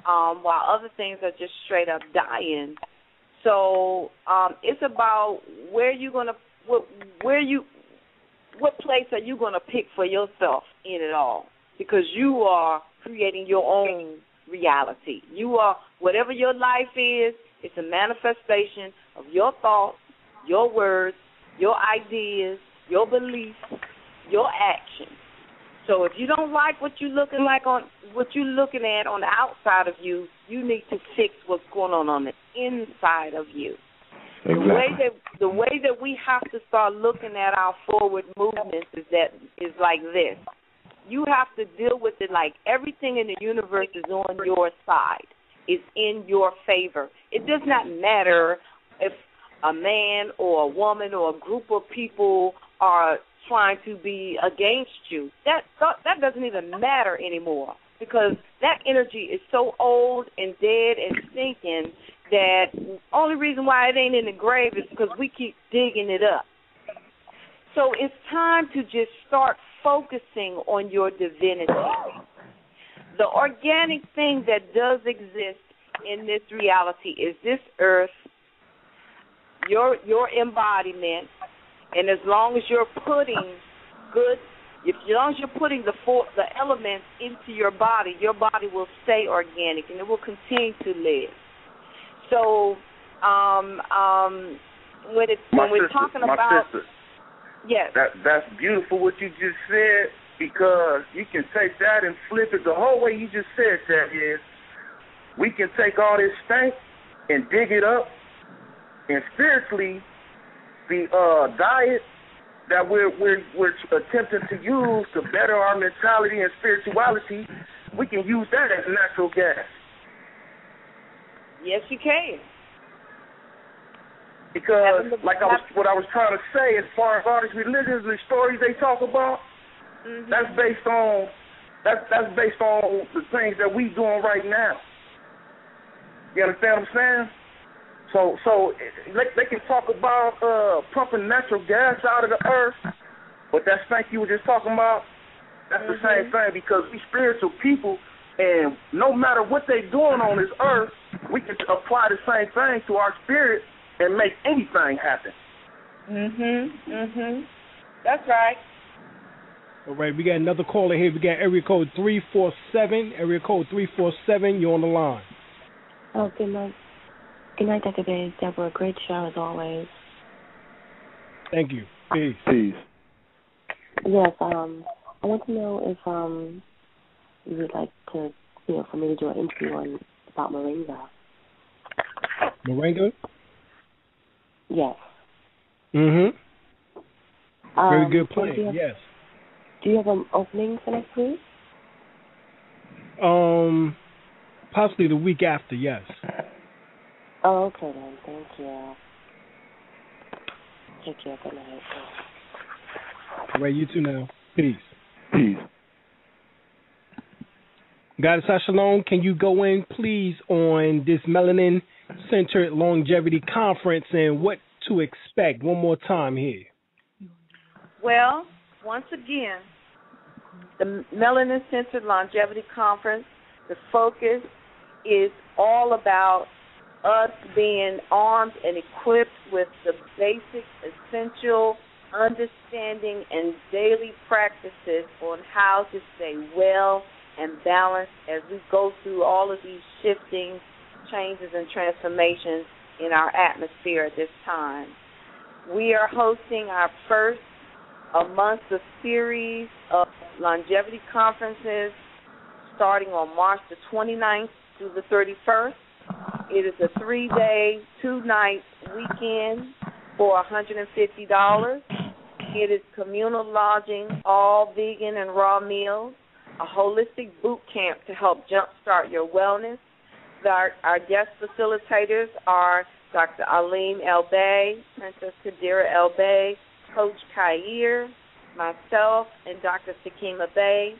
um, while other things are just straight up dying. So um, it's about where you're going to, where you, what place are you going to pick for yourself in it all? Because you are creating your own reality. You are, whatever your life is, it's a manifestation of your thoughts, your words, your ideas, your beliefs, your actions. So if you don't like what you're looking like on what you're looking at on the outside of you, you need to fix what's going on on the inside of you. Exactly. The way that the way that we have to start looking at our forward movements is that is like this. You have to deal with it like everything in the universe is on your side. It's in your favor. It does not matter if a man or a woman or a group of people are trying to be against you. That that doesn't even matter anymore because that energy is so old and dead and stinking that only reason why it ain't in the grave is because we keep digging it up. So it's time to just start focusing on your divinity. The organic thing that does exist in this reality is this earth, your your embodiment, and as long as you're putting good, if, as long as you're putting the four, the elements into your body, your body will stay organic and it will continue to live. So um, um, when it's when my we're sister, talking my about sister, yes, that that's beautiful what you just said. Because you can take that and flip it. The whole way you just said that is we can take all this stank and dig it up, and spiritually the uh, diet that we're, we're, we're attempting to use to better our mentality and spirituality, we can use that as natural gas. Yes, you can. Because like I was, what I was trying to say as far as all these religions and stories they talk about, Mm-hmm. That's based on that's that's based on the things that we doing right now. You understand what I'm saying? So so they, they can talk about uh, pumping natural gas out of the earth, but that stank you were just talking about, that's mm-hmm. the same thing because we spiritual people, and no matter what they doing on this earth, we can apply the same thing to our spirit and make anything happen. Mm-hmm. Mm-hmm. That's right. All right, we got another caller here. We got area code three four seven. Area code three four seven, you're on the line. Oh, good night. Good night, Doctor Bays. Deborah, great show as always. Thank you. Peace. Peace. Yes, um, I want to know if um, you would like to, you know, for me to do an interview on about moringa. Moringa? Yes. Mm-hmm. Um, Very good plan, have, yes. Do you have an opening for next week? Um, possibly the week after, yes. Oh, okay then. Thank you. Take care. Good night. All right, you too now. Peace. Peace. Goddess Shalom, can you go in, please, on this Melanin-Centered Longevity Conference and what to expect one more time here? Well, once again, the Melanin-Centered Longevity Conference, the focus is all about us being armed and equipped with the basic, essential understanding and daily practices on how to stay well and balanced as we go through all of these shifting changes and transformations in our atmosphere at this time. We are hosting our first amongst a series of longevity conferences starting on March the twenty-ninth through the thirty-first. It is a three-day, two-night weekend for one hundred fifty dollars. It is communal lodging, all vegan and raw meals, a holistic boot camp to help jumpstart your wellness. Our, our guest facilitators are Doctor Aleem El-Bey, Princess Kadira El-Bey, Coach Kair, myself, and Doctor Sakima Bay.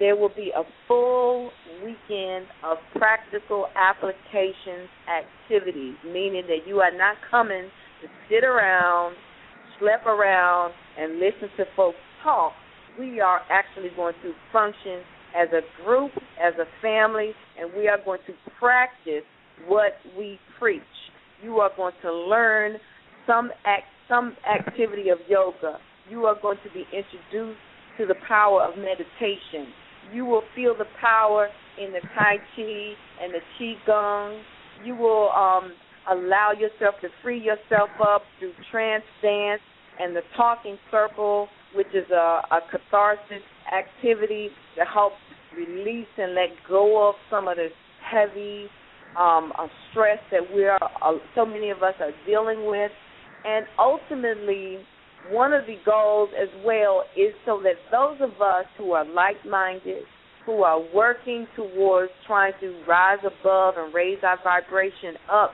There will be a full weekend of practical applications activities, meaning that you are not coming to sit around, schlep around, and listen to folks talk. We are actually going to function as a group, as a family, and we are going to practice what we preach. You are going to learn some activities. Some activity of yoga. you are going to be introduced to the power of meditation. You will feel the power in the Tai Chi and the Qigong. You will um, allow yourself to free yourself up through trance dance and the talking circle, which is a, a catharsis activity to help release and let go of some of the heavy um, stress that we're uh, so many of us are dealing with. And ultimately, one of the goals as well is so that those of us who are like-minded, who are working towards trying to rise above and raise our vibration up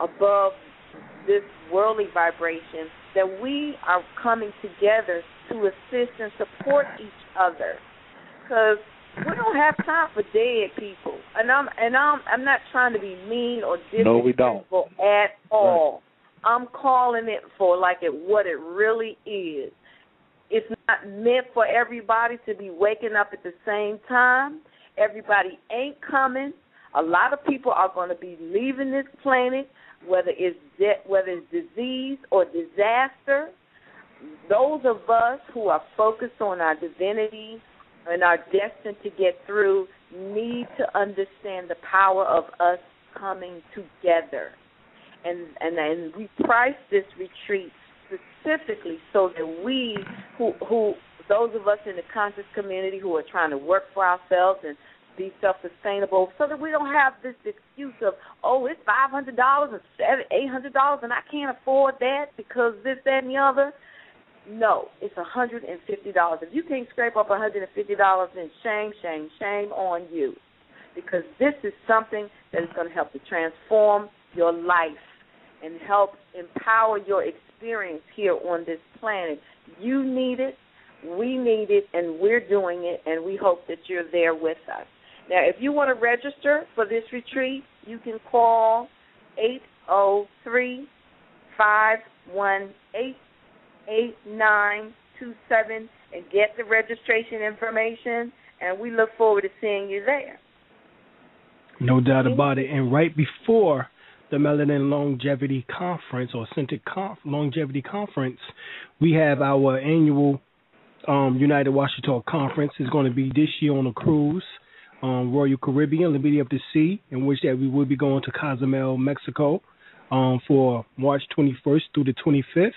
above this worldly vibration, that we are coming together to assist and support each other, because we don't have time for dead people. And I'm and I'm I'm not trying to be mean or disrespectful no, at all. Right. I'm calling it for like it what it really is. It's not meant for everybody to be waking up at the same time. Everybody ain't coming. A lot of people are going to be leaving this planet, whether it's de- whether it's disease or disaster. Those of us who are focused on our divinity and are destined to get through need to understand the power of us coming together. And, and, and we priced this retreat specifically so that we, who, who those of us in the conscious community who are trying to work for ourselves and be self-sustainable, so that we don't have this excuse of, oh, it's five hundred dollars or eight hundred dollars and I can't afford that because this, that, and the other. No, it's one hundred fifty dollars. If you can't scrape up one hundred fifty dollars, then shame, shame, shame on you, because this is something that is going to help to transform your life and help empower your experience here on this planet. You need it, we need it, and we're doing it, and we hope that you're there with us. Now, if you want to register for this retreat, you can call eight oh three, five one eight, eight nine two seven and get the registration information, and we look forward to seeing you there. No doubt about it. And right before the Melanin Longevity Conference or Centered Conf- Longevity Conference, we have our annual um, United Washington Conference. It's going to be this year on a cruise, um, Royal Caribbean, Liberty of the Sea, in which that we will be going to Cozumel, Mexico, um, for March twenty-first through the twenty-fifth.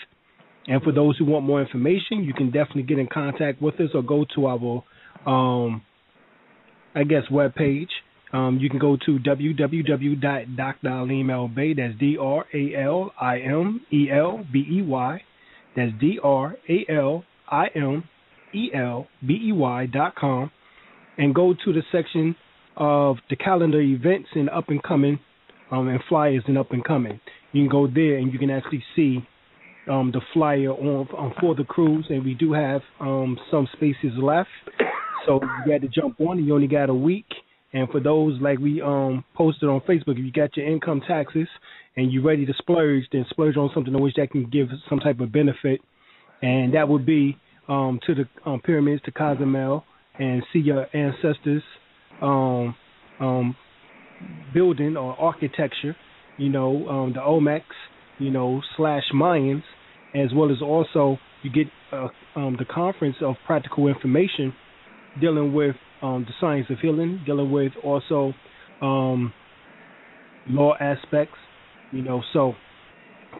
And for those who want more information, you can definitely get in contact with us or go to our, um, I guess, webpage. Um, you can go to w w w dot d r a l i m e l b e y, that's D R A L I M E L B E Y, that's D R A L I M E L B E Y dot com, and go to the section of the calendar events and up-and-coming um, and flyers and up-and-coming. You can go there and you can actually see Um, the flyer on, on for the cruise, and we do have um, some spaces left, so you got to jump on. You only got a week, and for those like we um, posted on Facebook, if you got your income taxes and you're ready to splurge, then splurge on something in which that can give some type of benefit, and that would be um, to the um, pyramids, to Cozumel, and see your ancestors' um, um, building or architecture, you know, um, the Olmecs, you know, slash Mayans, as well as also you get uh, um, the conference of practical information dealing with um, the science of healing, dealing with also um, law aspects, you know. So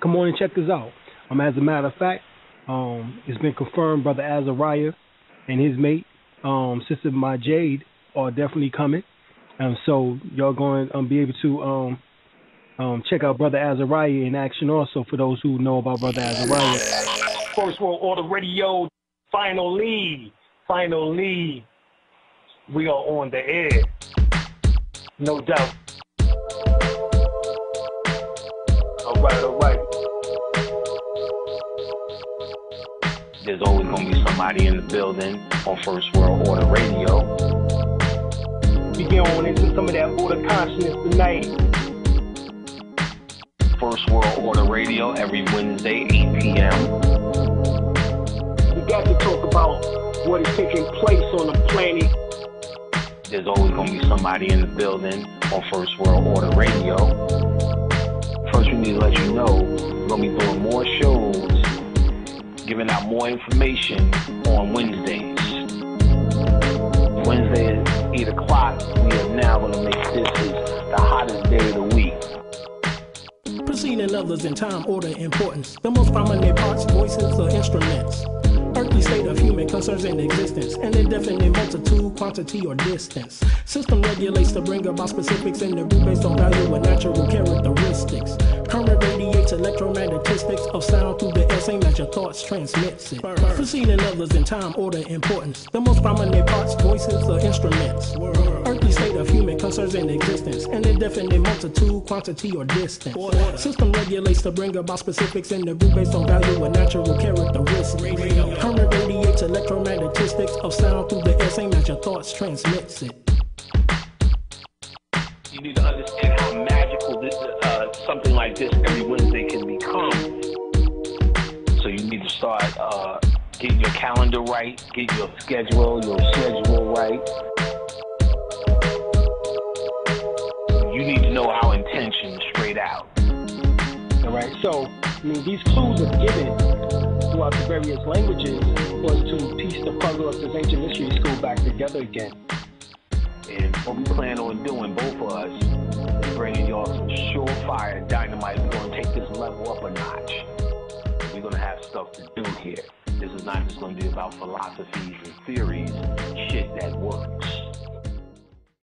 come on and check this out. Um, as a matter of fact, um, it's been confirmed Brother Azariah and his mate, um, Sister My Jade, are definitely coming. Um, so y'all going to um, be able to Um, Um, check out Brother Azariah in action also, for those who know about Brother Azariah. First World Order Radio, finally, finally, we are on the air. No doubt. All right, all right. There's always going to be somebody in the building on First World Order Radio. We get on into some of that order consciousness tonight. First World Order Radio every Wednesday, eight p.m. We got to talk about what is taking place on the planet. There's always going to be somebody in the building on First World Order Radio. First, we need to let you know we're going to be doing more shows giving out more information on Wednesdays. Wednesday at eight o'clock, we are now going to make this the hottest day of the week. Preceding others in time, order, importance, the most prominent parts, voices, or instruments. Earthly state of human concerns in existence, an indefinite multitude, quantity, or distance. System regulates to bring about specifics in the group based on value and natural characteristics. Current radiates electromagnetistics of sound through the air, same as your thoughts transmits it. Preceding others in time, order, importance, the most prominent parts, voices, or instruments. Earthly state of human concerns in existence, an indefinite multitude, quantity, or distance. System regulates to bring about specifics in the group based on value and natural characteristics. Current radiates electromagnetistics of sound through the air, same as your thoughts transmits it. You need to understand how magical this, uh, something like this every Wednesday can become. So you need to start uh, getting your calendar right, get your schedule, your schedule right. You need to know our intention straight out. All right, so I mean, these clues are given throughout the various languages was to piece the puzzle of this ancient mystery school back together again. And what we plan on doing, both of us, is bringing y'all some surefire dynamite. We're going to take this level up a notch. We're going to have stuff to do here. This is not just going to be about philosophies and theories, shit that works.